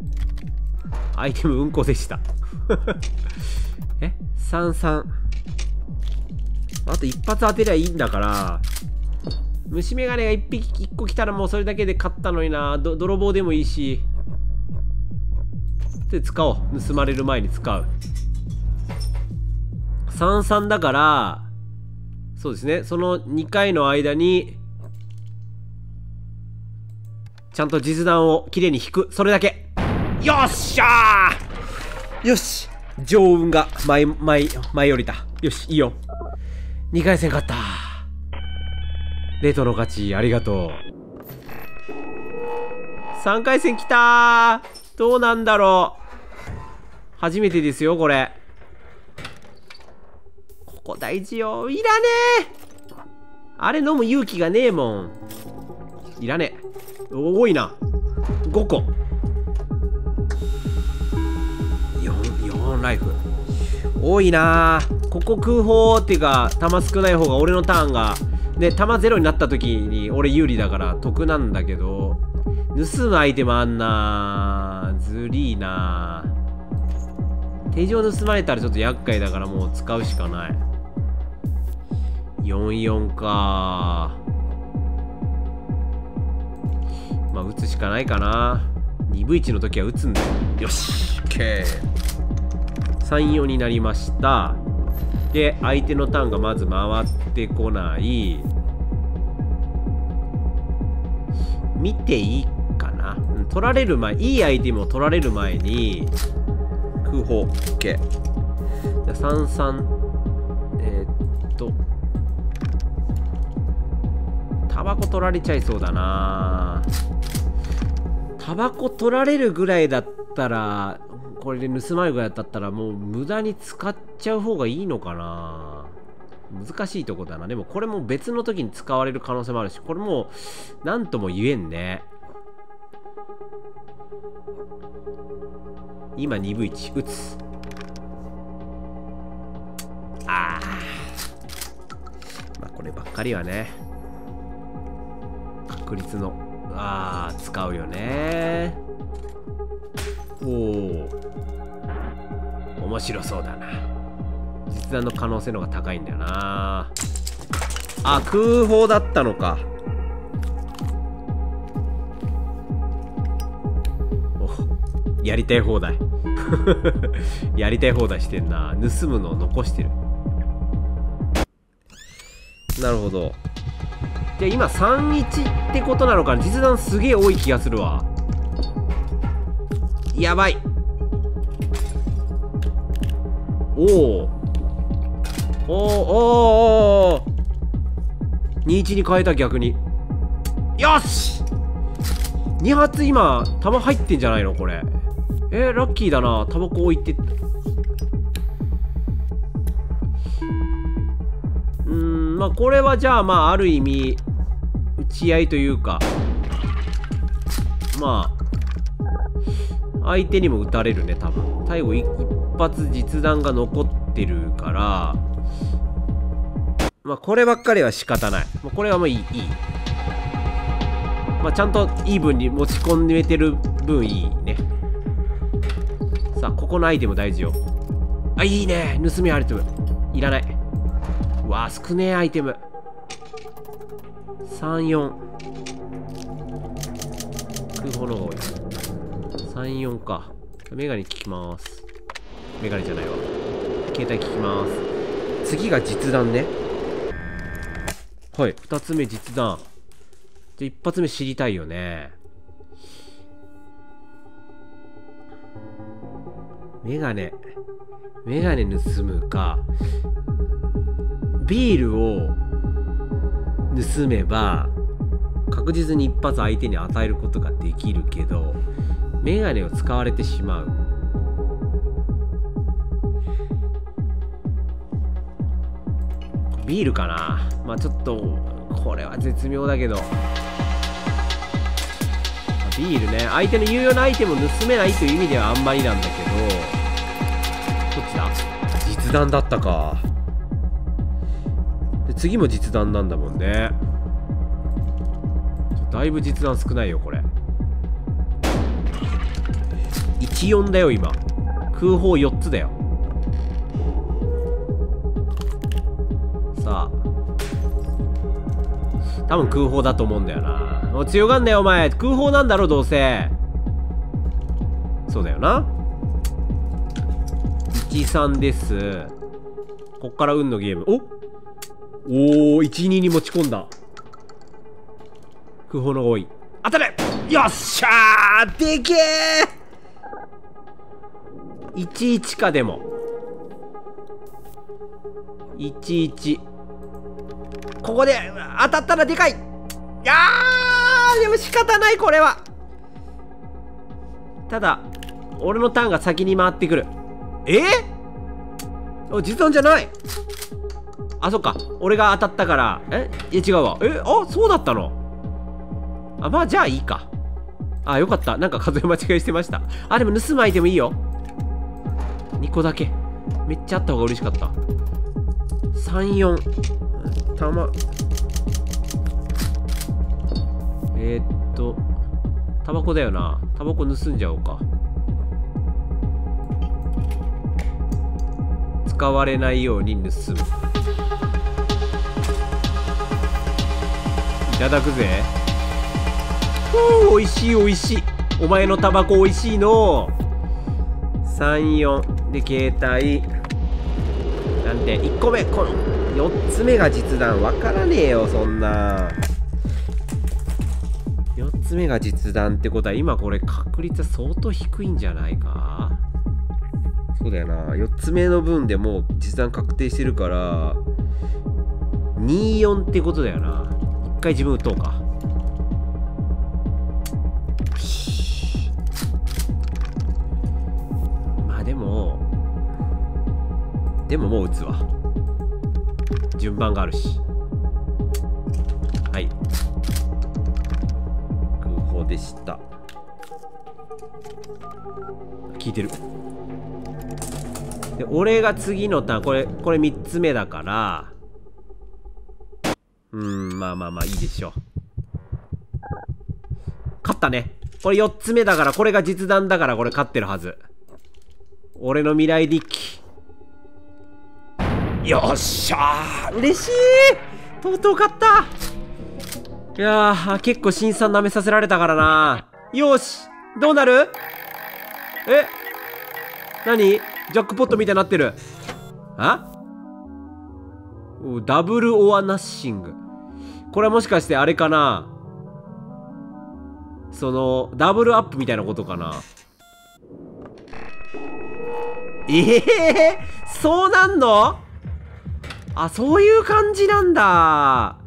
アイテムうんこでした。え、33、あと一発当てりゃいいんだから。虫メガネが1匹1個来たらもうそれだけで勝ったのにな。泥棒でもいいし。で使おう、盗まれる前に使う。33だから、そうですね、その2回の間にちゃんと実弾をきれいに引く、それだけ。よっしゃー、よし、常運が舞い降りた。よし、いいよ、2回戦勝った。レトの勝ち、ありがとう。3回戦来たー。どうなんだろう、初めてですよこれ。ここ大事よ。いらねえ、あれ飲む勇気がねえもん。いらねえ、多いな。5個 4ライフ多いな。ここ空砲っていうか弾少ない方が俺のターンがね、弾ゼロになった時に俺有利だから得なんだけど、盗む相手もあんなずりーな。手錠盗まれたらちょっと厄介だからもう使うしかない。44か、まあ打つしかないかな。 2V1 の時は打つんだよ。よし OK34 になりました。で相手のターンがまず回ってこない。見ていいかな、取られる前、いいアイテムを取られる前に空砲 OK。 33タバコ取られちゃいそうだな。タバコ取られるぐらいだったら、これで盗まれるぐらいだったらもう無駄に使っちゃう方がいいのかな。難しいとこだな。でもこれも別の時に使われる可能性もあるし、これも何とも言えんね。今 2V1 打つ。あー、まあこればっかりはね、確率の使うよね。おお、面白そうだな。実弾の可能性の方が高いんだよな。あ、空砲だったのか。お、やりたい放題。やりたい放題してんな。盗むのを残してる。なるほど。で今31ってことなのかな。実弾すげえ多い気がするわ。やばい。おおおおお、21に変えた。逆によし、2発今弾入ってんじゃないのこれ。ラッキーだな。タバコ置いて、まあこれはじゃあまあある意味打ち合いというか、まあ相手にも打たれるね。多分最後一発実弾が残ってるから、まあこればっかりは仕方ない。もうこれはもういい。まあちゃんとイーブンに持ち込んでてる分いいね。さあここのアイテム大事よ。あ、いいね、盗みアイテムいらない。わあ、少ねえアイテム。34、空砲の方が多い。34か。メガネ効きます。メガネじゃないわ、携帯効きます。次が実弾ね。はい、2つ目実弾。じゃ1発目知りたいよね。メガネ盗むか、ビールを盗めば確実に一発相手に与えることができるけど、メガネを使われてしまう。ビールかな。まあちょっとこれは絶妙だけど、ビールね。相手の有用なアイテムを盗めないという意味ではあんまりなんだけど、こっちだ。実弾だったか。で次も実弾なんだもんね。だいぶ実弾少ないよこれ。14だよ今。空砲4つだよ。さあ多分空砲だと思うんだよな。もう強がんだよお前。空砲なんだろどうせ。そうだよな。13です。こっから運のゲーム。お12に持ち込んだ。空砲の多い。当たれ。よっしゃー。でけえ。11か。でも11。ここで当たったらでかい。いやーでも仕方ないこれは。ただ俺のターンが先に回ってくる。実弾じゃない。あそっか俺が当たったから。いや違うわ。あそうだったの。あまあじゃあいいか。あよかった。なんか数え間違いしてました。でも盗む相手もいいよ。2個だけめっちゃあった方が嬉しかった。34玉。タバコだよな。タバコ盗んじゃおうか。使われないように盗む。いただくぜ。おいしいおいしい。お前のタバコおいしいの。34で携帯なんて。1個目。この4つ目が実弾。わからねえよそんな。4つ目が実弾ってことは今これ確率は相当低いんじゃないか。そうだよな。4つ目の分でもう実弾確定してるから24ってことだよな。1回自分打とうか。まあでももう打つわ。順番があるし。はい空砲でした。効いてる。で俺が次のターンこれ3つ目だから、まあいいでしょう。勝ったね。これ4つ目だから、これが実弾だから、これ勝ってるはず。俺の未来デッキ。よっしゃー嬉しい。とうとう勝った。いやー結構辛酸舐めさせられたからな。よしどうなる。何ジャックポットみたいになってる。ダブルオアナッシング。これはもしかしてあれかな、そのダブルアップみたいなことかな。そうなんの。そういう感じなんだ。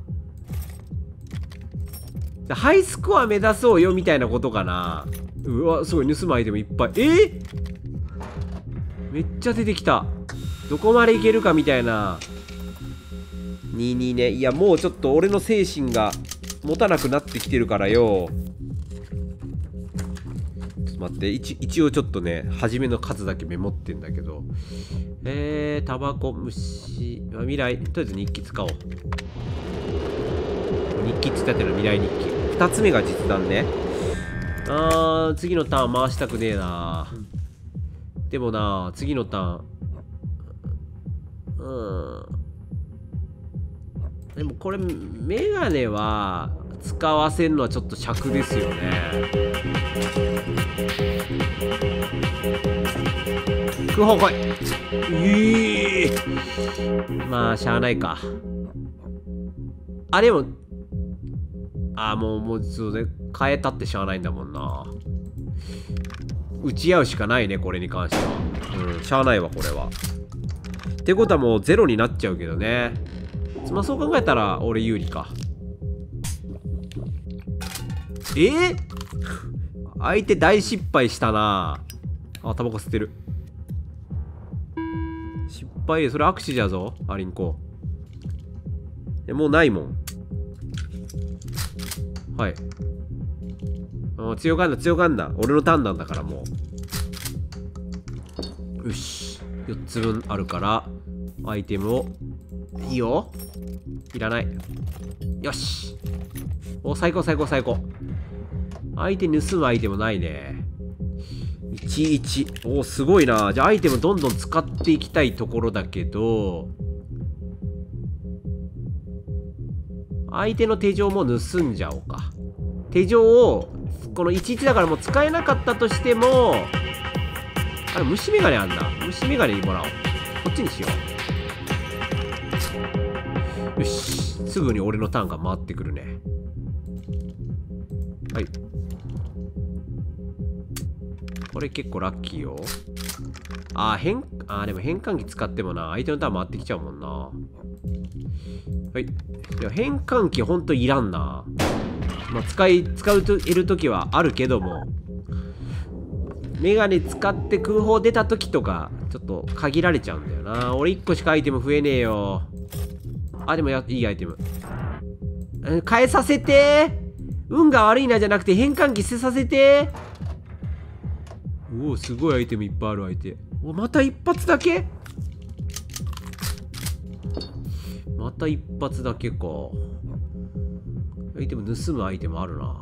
ハイスコア目指そうよみたいなことかな。うわすごい。盗むアイテムいっぱい。めっちゃ出てきた。どこまでいけるかみたいな。22ね。いやもうちょっと俺の精神が持たなくなってきてるからよ。ちょっと待って。一応ちょっとね初めの数だけメモってんだけど。タバコ、虫、未来、とりあえず日記使おう。日記っつったってのは未来日記。2つ目が実弾ね。次のターン回したくねえな。でもな、次のターン。でもこれ、メガネは使わせるのはちょっと尺ですよね。空砲来い。まあしゃあないか。でももうそうね。変えたってしゃあないんだもんな。打ち合うしかないねこれに関しては。しゃあないわこれは。ってことはもうゼロになっちゃうけどね。そう考えたら俺有利か。相手大失敗したな。あ、タバコ吸ってる。失敗、それ握手じゃぞ、アリンコ。もうないもん。はい。強がんな、強がんな。俺のターンなんだから、もう。よし。4つ分あるから、アイテムを。いいよ。いらない。よし。お、最高、最高、最高。相手盗むアイテムないね。11。お、すごいな。じゃあ、アイテムどんどん使っていきたいところだけど、相手の手錠も盗んじゃおうか。手錠を、この11だからもう使えなかったとしても、あれ、虫眼鏡あんな。虫眼鏡もらおう。こっちにしよう。よし。すぐに俺のターンが回ってくるね。はい。これ結構ラッキーよ。でも変換器使ってもな、相手のターン回ってきちゃうもんな。はい。でも変換器ほんといらんな。まあ、使えるときはあるけども、メガネ使って空砲出たときとか、ちょっと限られちゃうんだよな。俺1個しかアイテム増えねえよ。あ、でもいいアイテム。変えさせてー。運が悪いなじゃなくて変換器捨てさせてー。おお、すごいアイテムいっぱいある相手。お、また一発だけ？また一発だけか。アイテム盗むアイテムあるな。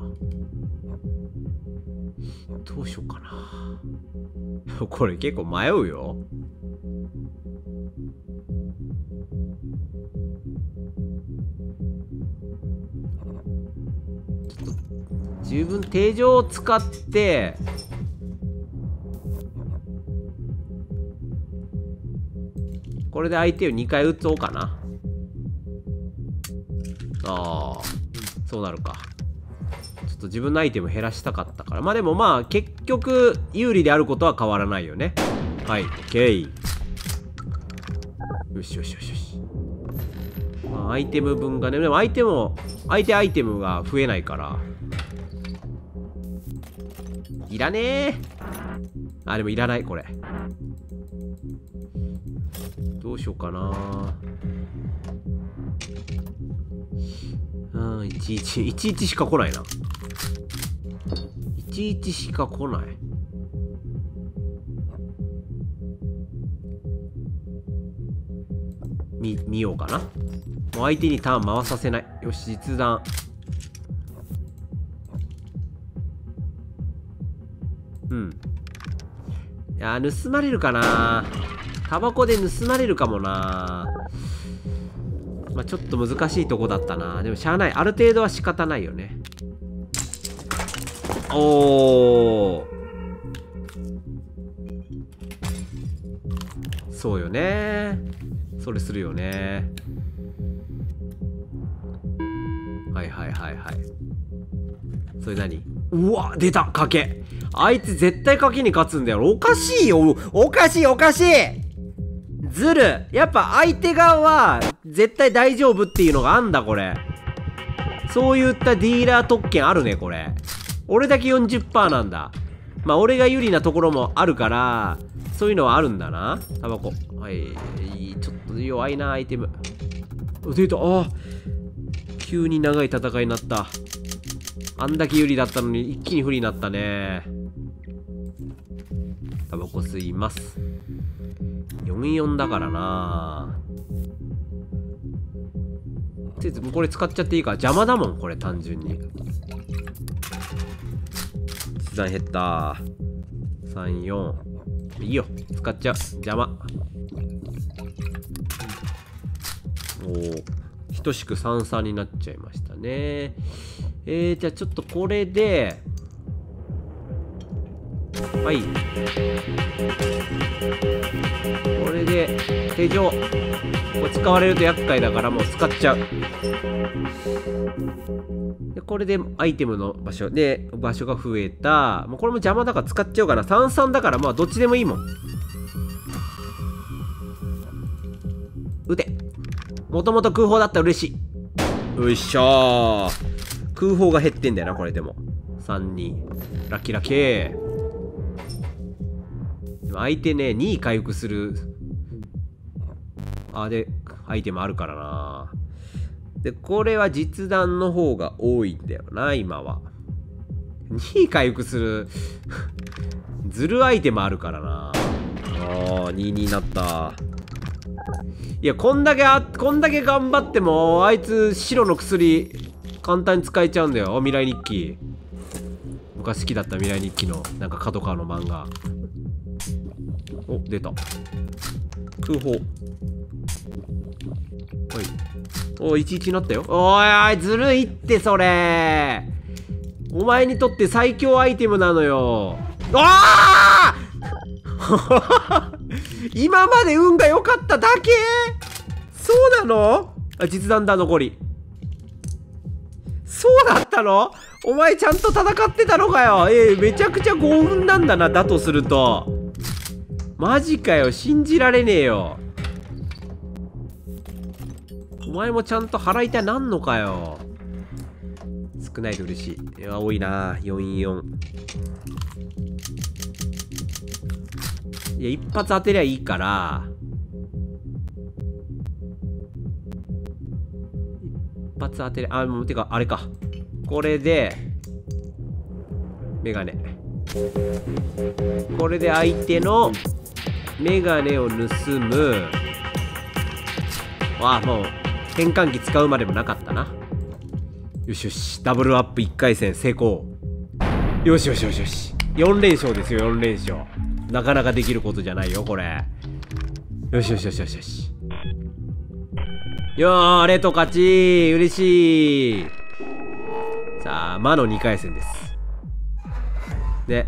どうしようかな。これ結構迷うよ。十分手錠を使ってこれで相手を2回打とうかな。ああ、そうなるか。ちょっと自分のアイテム減らしたかったから。まあでもまあ結局有利であることは変わらないよね。はい、 OK。 よしよしよしよし。まあアイテム分がね、でも相手アイテムが増えないからいらねえ。あ、でもいらないこれ。どうしようかな。うん、11しか来ないな。11しか来ない。見ようかな。もう相手にターン回させない。よし、実弾。うん。いや、盗まれるかな。タバコで盗まれるかもな。まあ、ちょっと難しいとこだったな。でもしゃあない。ある程度は仕方ないよね。おー。そうよね。それするよね。はいはいはいはい。それ何？うわ、出た賭け。あいつ絶対賭けに勝つんだよ。おかしいよ。おかしいおかしい。ずる。やっぱ相手側は絶対大丈夫っていうのがあんだこれ。そういったディーラー特権あるねこれ。俺だけ 40% なんだ。まあ俺が有利なところもあるからそういうのはあるんだな。タバコ。はい。ちょっと弱いなアイテム。出た。あ、急に長い戦いになった。あんだけ有利だったのに一気に不利になったね。タバコ吸います。44だからな。これ使っちゃっていいか。邪魔だもんこれ単純に。実弾減った。34いいよ、使っちゃう。邪魔。おお、等しく33になっちゃいましたね。じゃあちょっとこれで、はい、これで手錠これ使われると厄介だからもう使っちゃう。でこれでアイテムの場所で場所が増えた。もうこれも邪魔だから使っちゃおうかな。33だからまあどっちでもいいもん。撃て。もともと空砲だったら嬉しい。よいしょー。空砲が減ってんだよなこれ。でも3、2。ラッキーラッキー。でも相手ね、2回復する。あ、で、アイテムあるからな。で、これは実弾の方が多いんだよな、今は。2回復する。ずるアイテムあるからな。ああ、2になった。いや、こんだけ頑張っても、あいつ、白の薬、簡単に使えちゃうんだよ。未来日記。昔好きだった未来日記の、なんか角川の漫画。お、出た。空砲。はい。お、11になったよ。おいおい、ずるいって、それ。お前にとって最強アイテムなのよ。ああ今まで運が良かっただけ。そうなの？あ、実弾だ、残り。そうだったの？お前ちゃんと戦ってたのかよ。めちゃくちゃ強運なんだな。だとするとマジかよ、信じられねえよ。お前もちゃんと腹痛なんのかよ。少ないと嬉しい。いや、多いな。44。いや、一発当てりゃいいから。一発当てりゃ、あ、もうてか、あれか。これで、メガネ。これで相手のメガネを盗む。ああ、もう、変換器使うまでもなかったな。よしよし、ダブルアップ1回戦成功。よしよしよしよし、4連勝ですよ。4連勝なかなかできることじゃないよ、これ。よしよしよしよしよし、よー、レト勝ち、嬉しい。さあ、魔の2回戦です。で、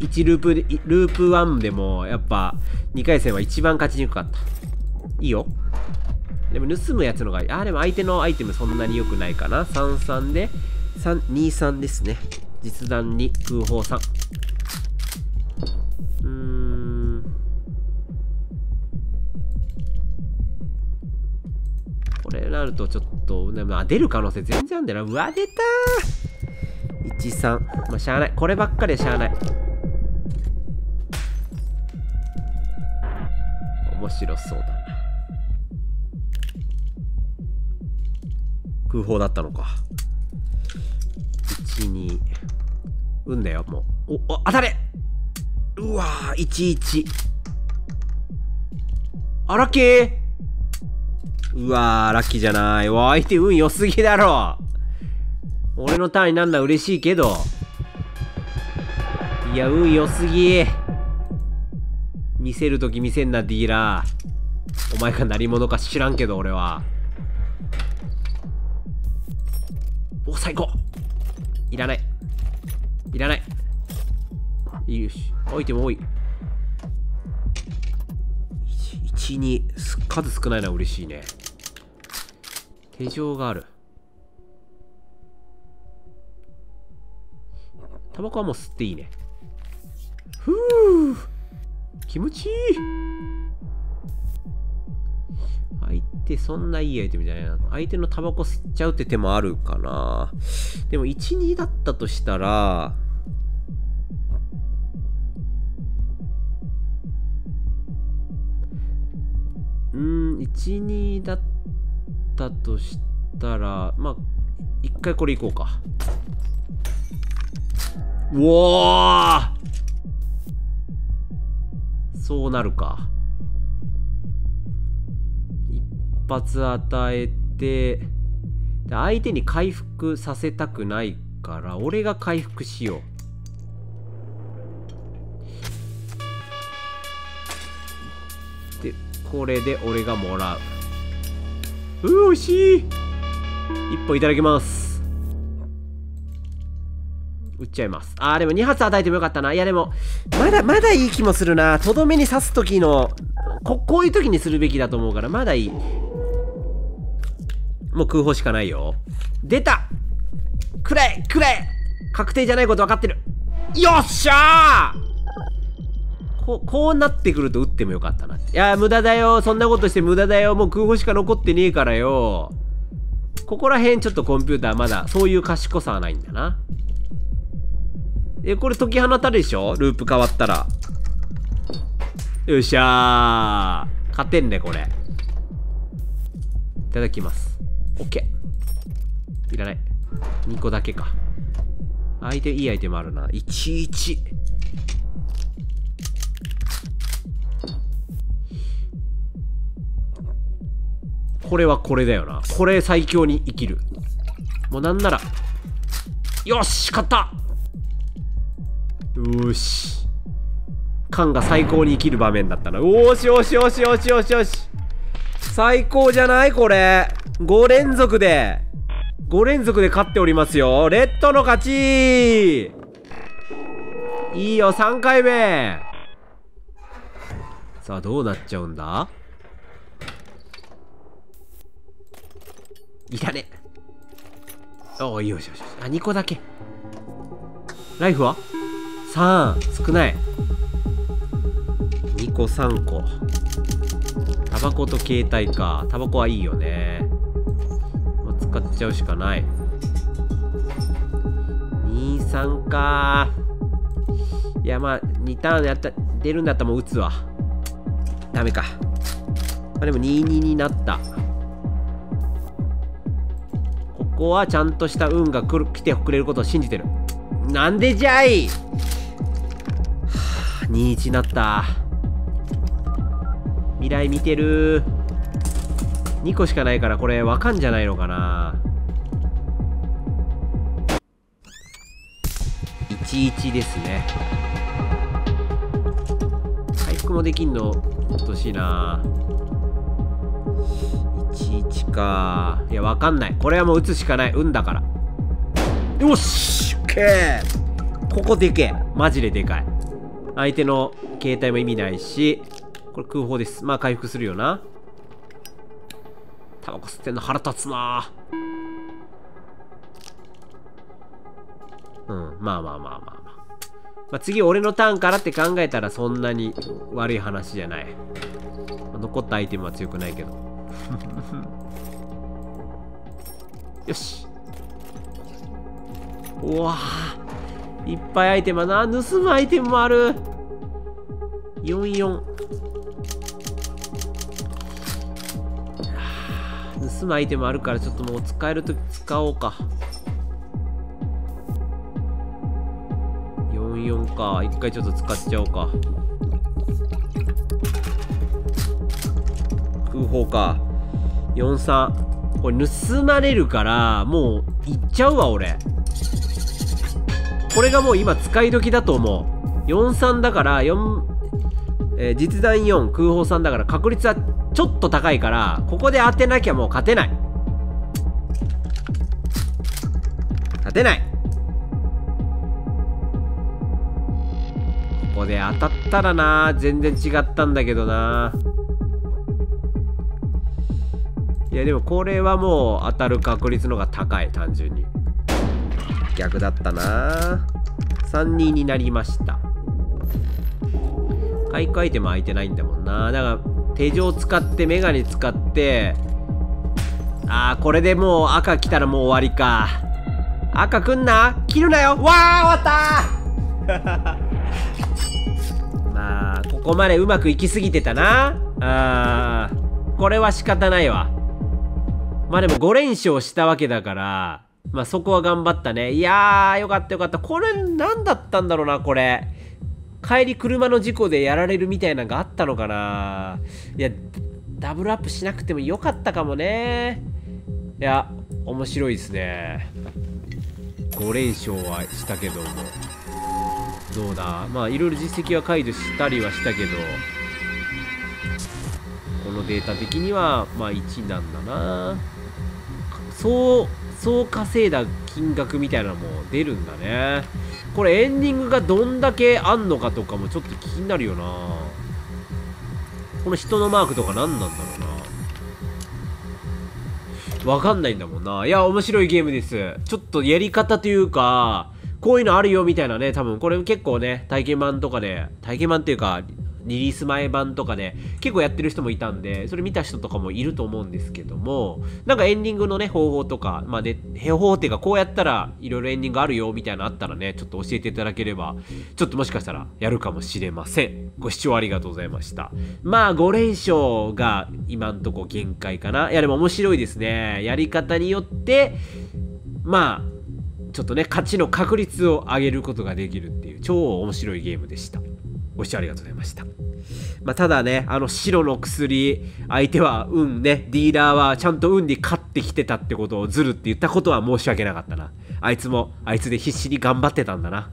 1ループ1でもやっぱ2回戦は一番勝ちにくかった。いいよ。でも盗むやつのがいい。あ、でも相手のアイテムそんなに良くないかな。33で、23ですね。実弾に空砲3。これなるとちょっと、でも、あ、出る可能性全然あんだよな。うわ、出たー !13。まあ、しゃあない。こればっかりはしゃあない。面白そうだな。空砲だったのか。12運だよ、もう。お、当たれ。うわー、11。あ、ラッキー。うわー、ラッキーじゃない。わ、相手運良すぎだろ。俺のターンになんだ、嬉しいけど。いや、運良すぎ。見せるとき見せんな、ディーラー。お前が何者か知らんけど、俺は。お、最高。いらないいらない。よし、アイテム多い。12、数少ないのは嬉しいね。手錠がある。タバコはもう吸っていいね。ふう、気持ちいい。相手そんないいアイテムじゃないな。相手のタバコ吸っちゃうって手もあるかな。でも12だったとしたら、12だったとしたら、まあ一回これいこうか。うわー、そうなるか。一発与えて、相手に回復させたくないから俺が回復しよう。で、これで俺がもらう。うー、おいしい。1本いただきます。撃っちゃいます。あー、でも2発与えてもよかったな。いや、でもまだいい気もするな。とどめに刺す時のこういう時にするべきだと思うから、まだいい。もう空砲しかないよ。出た。くれくれ。確定じゃないこと分かってる。よっしゃー。こうなってくると打ってもよかったな。いや、無駄だよ。そんなことして無駄だよ。もう空砲しか残ってねえからよ。ここら辺ちょっとコンピューターまだそういう賢さはないんだな。これ解き放たれでしょ、ループ変わったら。よっしゃー、勝てんねこれ。いただきます。 OK、 いらない、2個だけか。アイテム、いいアイテムあるな。11、これはこれだよな。これ最強に生きる。もうなんなら、よし勝った。よし、缶が最高に生きる場面だったな。よしよしよしよしよしよし、最高じゃないこれ。5連続で勝っておりますよ。レッドの勝ち。いいよ、3回目。さあどうなっちゃうんだ。いらね。お、よしよしよし。あ、2個だけ。ライフは 3、 少ない。2個、3個。タバコと携帯か。タバコはいいよね。もう使っちゃうしかない。2、3か。いや、まあ、2ターンやった、出るんだったらもう打つわ。ダメか。まあ、でも2、2になった。ここはちゃんとした運が来てくれることを信じてる。なんでじゃい。はあ、21になった。未来見てる。2個しかないからこれわかんじゃないのかな。11ですね。回復もできんのうっとしいな。11か。いや、わかんない。これはもう打つしかない。運だから。よし！オッケー！ここでけえ。マジででかい。相手の携帯も意味ないし、これ空砲です。まあ回復するよな。タバコ吸ってんの腹立つな。うん、まあまあまあまあまあ。まあ、次俺のターンからって考えたらそんなに悪い話じゃない。残ったアイテムは強くないけど。よし。うわぁ、いっぱいアイテムはな。盗むアイテムもある。44、盗むアイテムあるから、ちょっともう使えるとき使おうか。44か。一回ちょっと使っちゃおうか。空砲か。43、これ盗まれるからもういっちゃうわ俺。これがもう今使い時だと思う。43だから実弾4、空砲3だから確率はちょっと高いから、ここで当てなきゃもう勝てない。勝てない。ここで当たったらな、全然違ったんだけどな。いやでもこれはもう当たる確率の方が高い。単純に逆だったな。3-2になりました。回復アイテム空いてないんだもんな。だから手錠使ってメガネ使って、ああこれでもう赤来たらもう終わりか。赤来んな、切るなよ。わあ終わったー。まあここまでうまくいきすぎてたな。あー、これは仕方ないわ。まあでも5連勝したわけだから、まあそこは頑張ったね。いやー、よかったよかった。これ何だったんだろうな、これ。帰り車の事故でやられるみたいなのがあったのかな。いや、ダブルアップしなくてもよかったかもね。いや、面白いですね。5連勝はしたけども。どうだ？まあいろいろ実績は解除したりはしたけど、このデータ的にはまあ1なんだな。そう稼いだ金額みたいなのも出るんだね。これエンディングがどんだけあんのかとかもちょっと気になるよな。この人のマークとか何なんだろうな。わかんないんだもんな。いや面白いゲームです。ちょっとやり方というか、こういうのあるよみたいなね。多分これ結構ね、体験版とかで、体験版っていうかリリース前版とかで結構やってる人もいたんで、それ見た人とかもいると思うんですけども、なんかエンディングのね、方法とか、まあで、方法っていうかこうやったらいろいろエンディングあるよみたいなのあったらね、ちょっと教えていただければ、ちょっともしかしたらやるかもしれません。ご視聴ありがとうございました。まあ5連勝が今んとこ限界かな。いやでも面白いですね。やり方によって、まあ、ちょっとね、勝ちの確率を上げることができるっていう超面白いゲームでした。ご視聴ありがとうございました。まあ、ただね、白の薬、相手は運ね、ディーラーはちゃんと運に勝ってきてたってことをずるって言ったことは申し訳なかったな。あいつも、あいつで必死に頑張ってたんだな。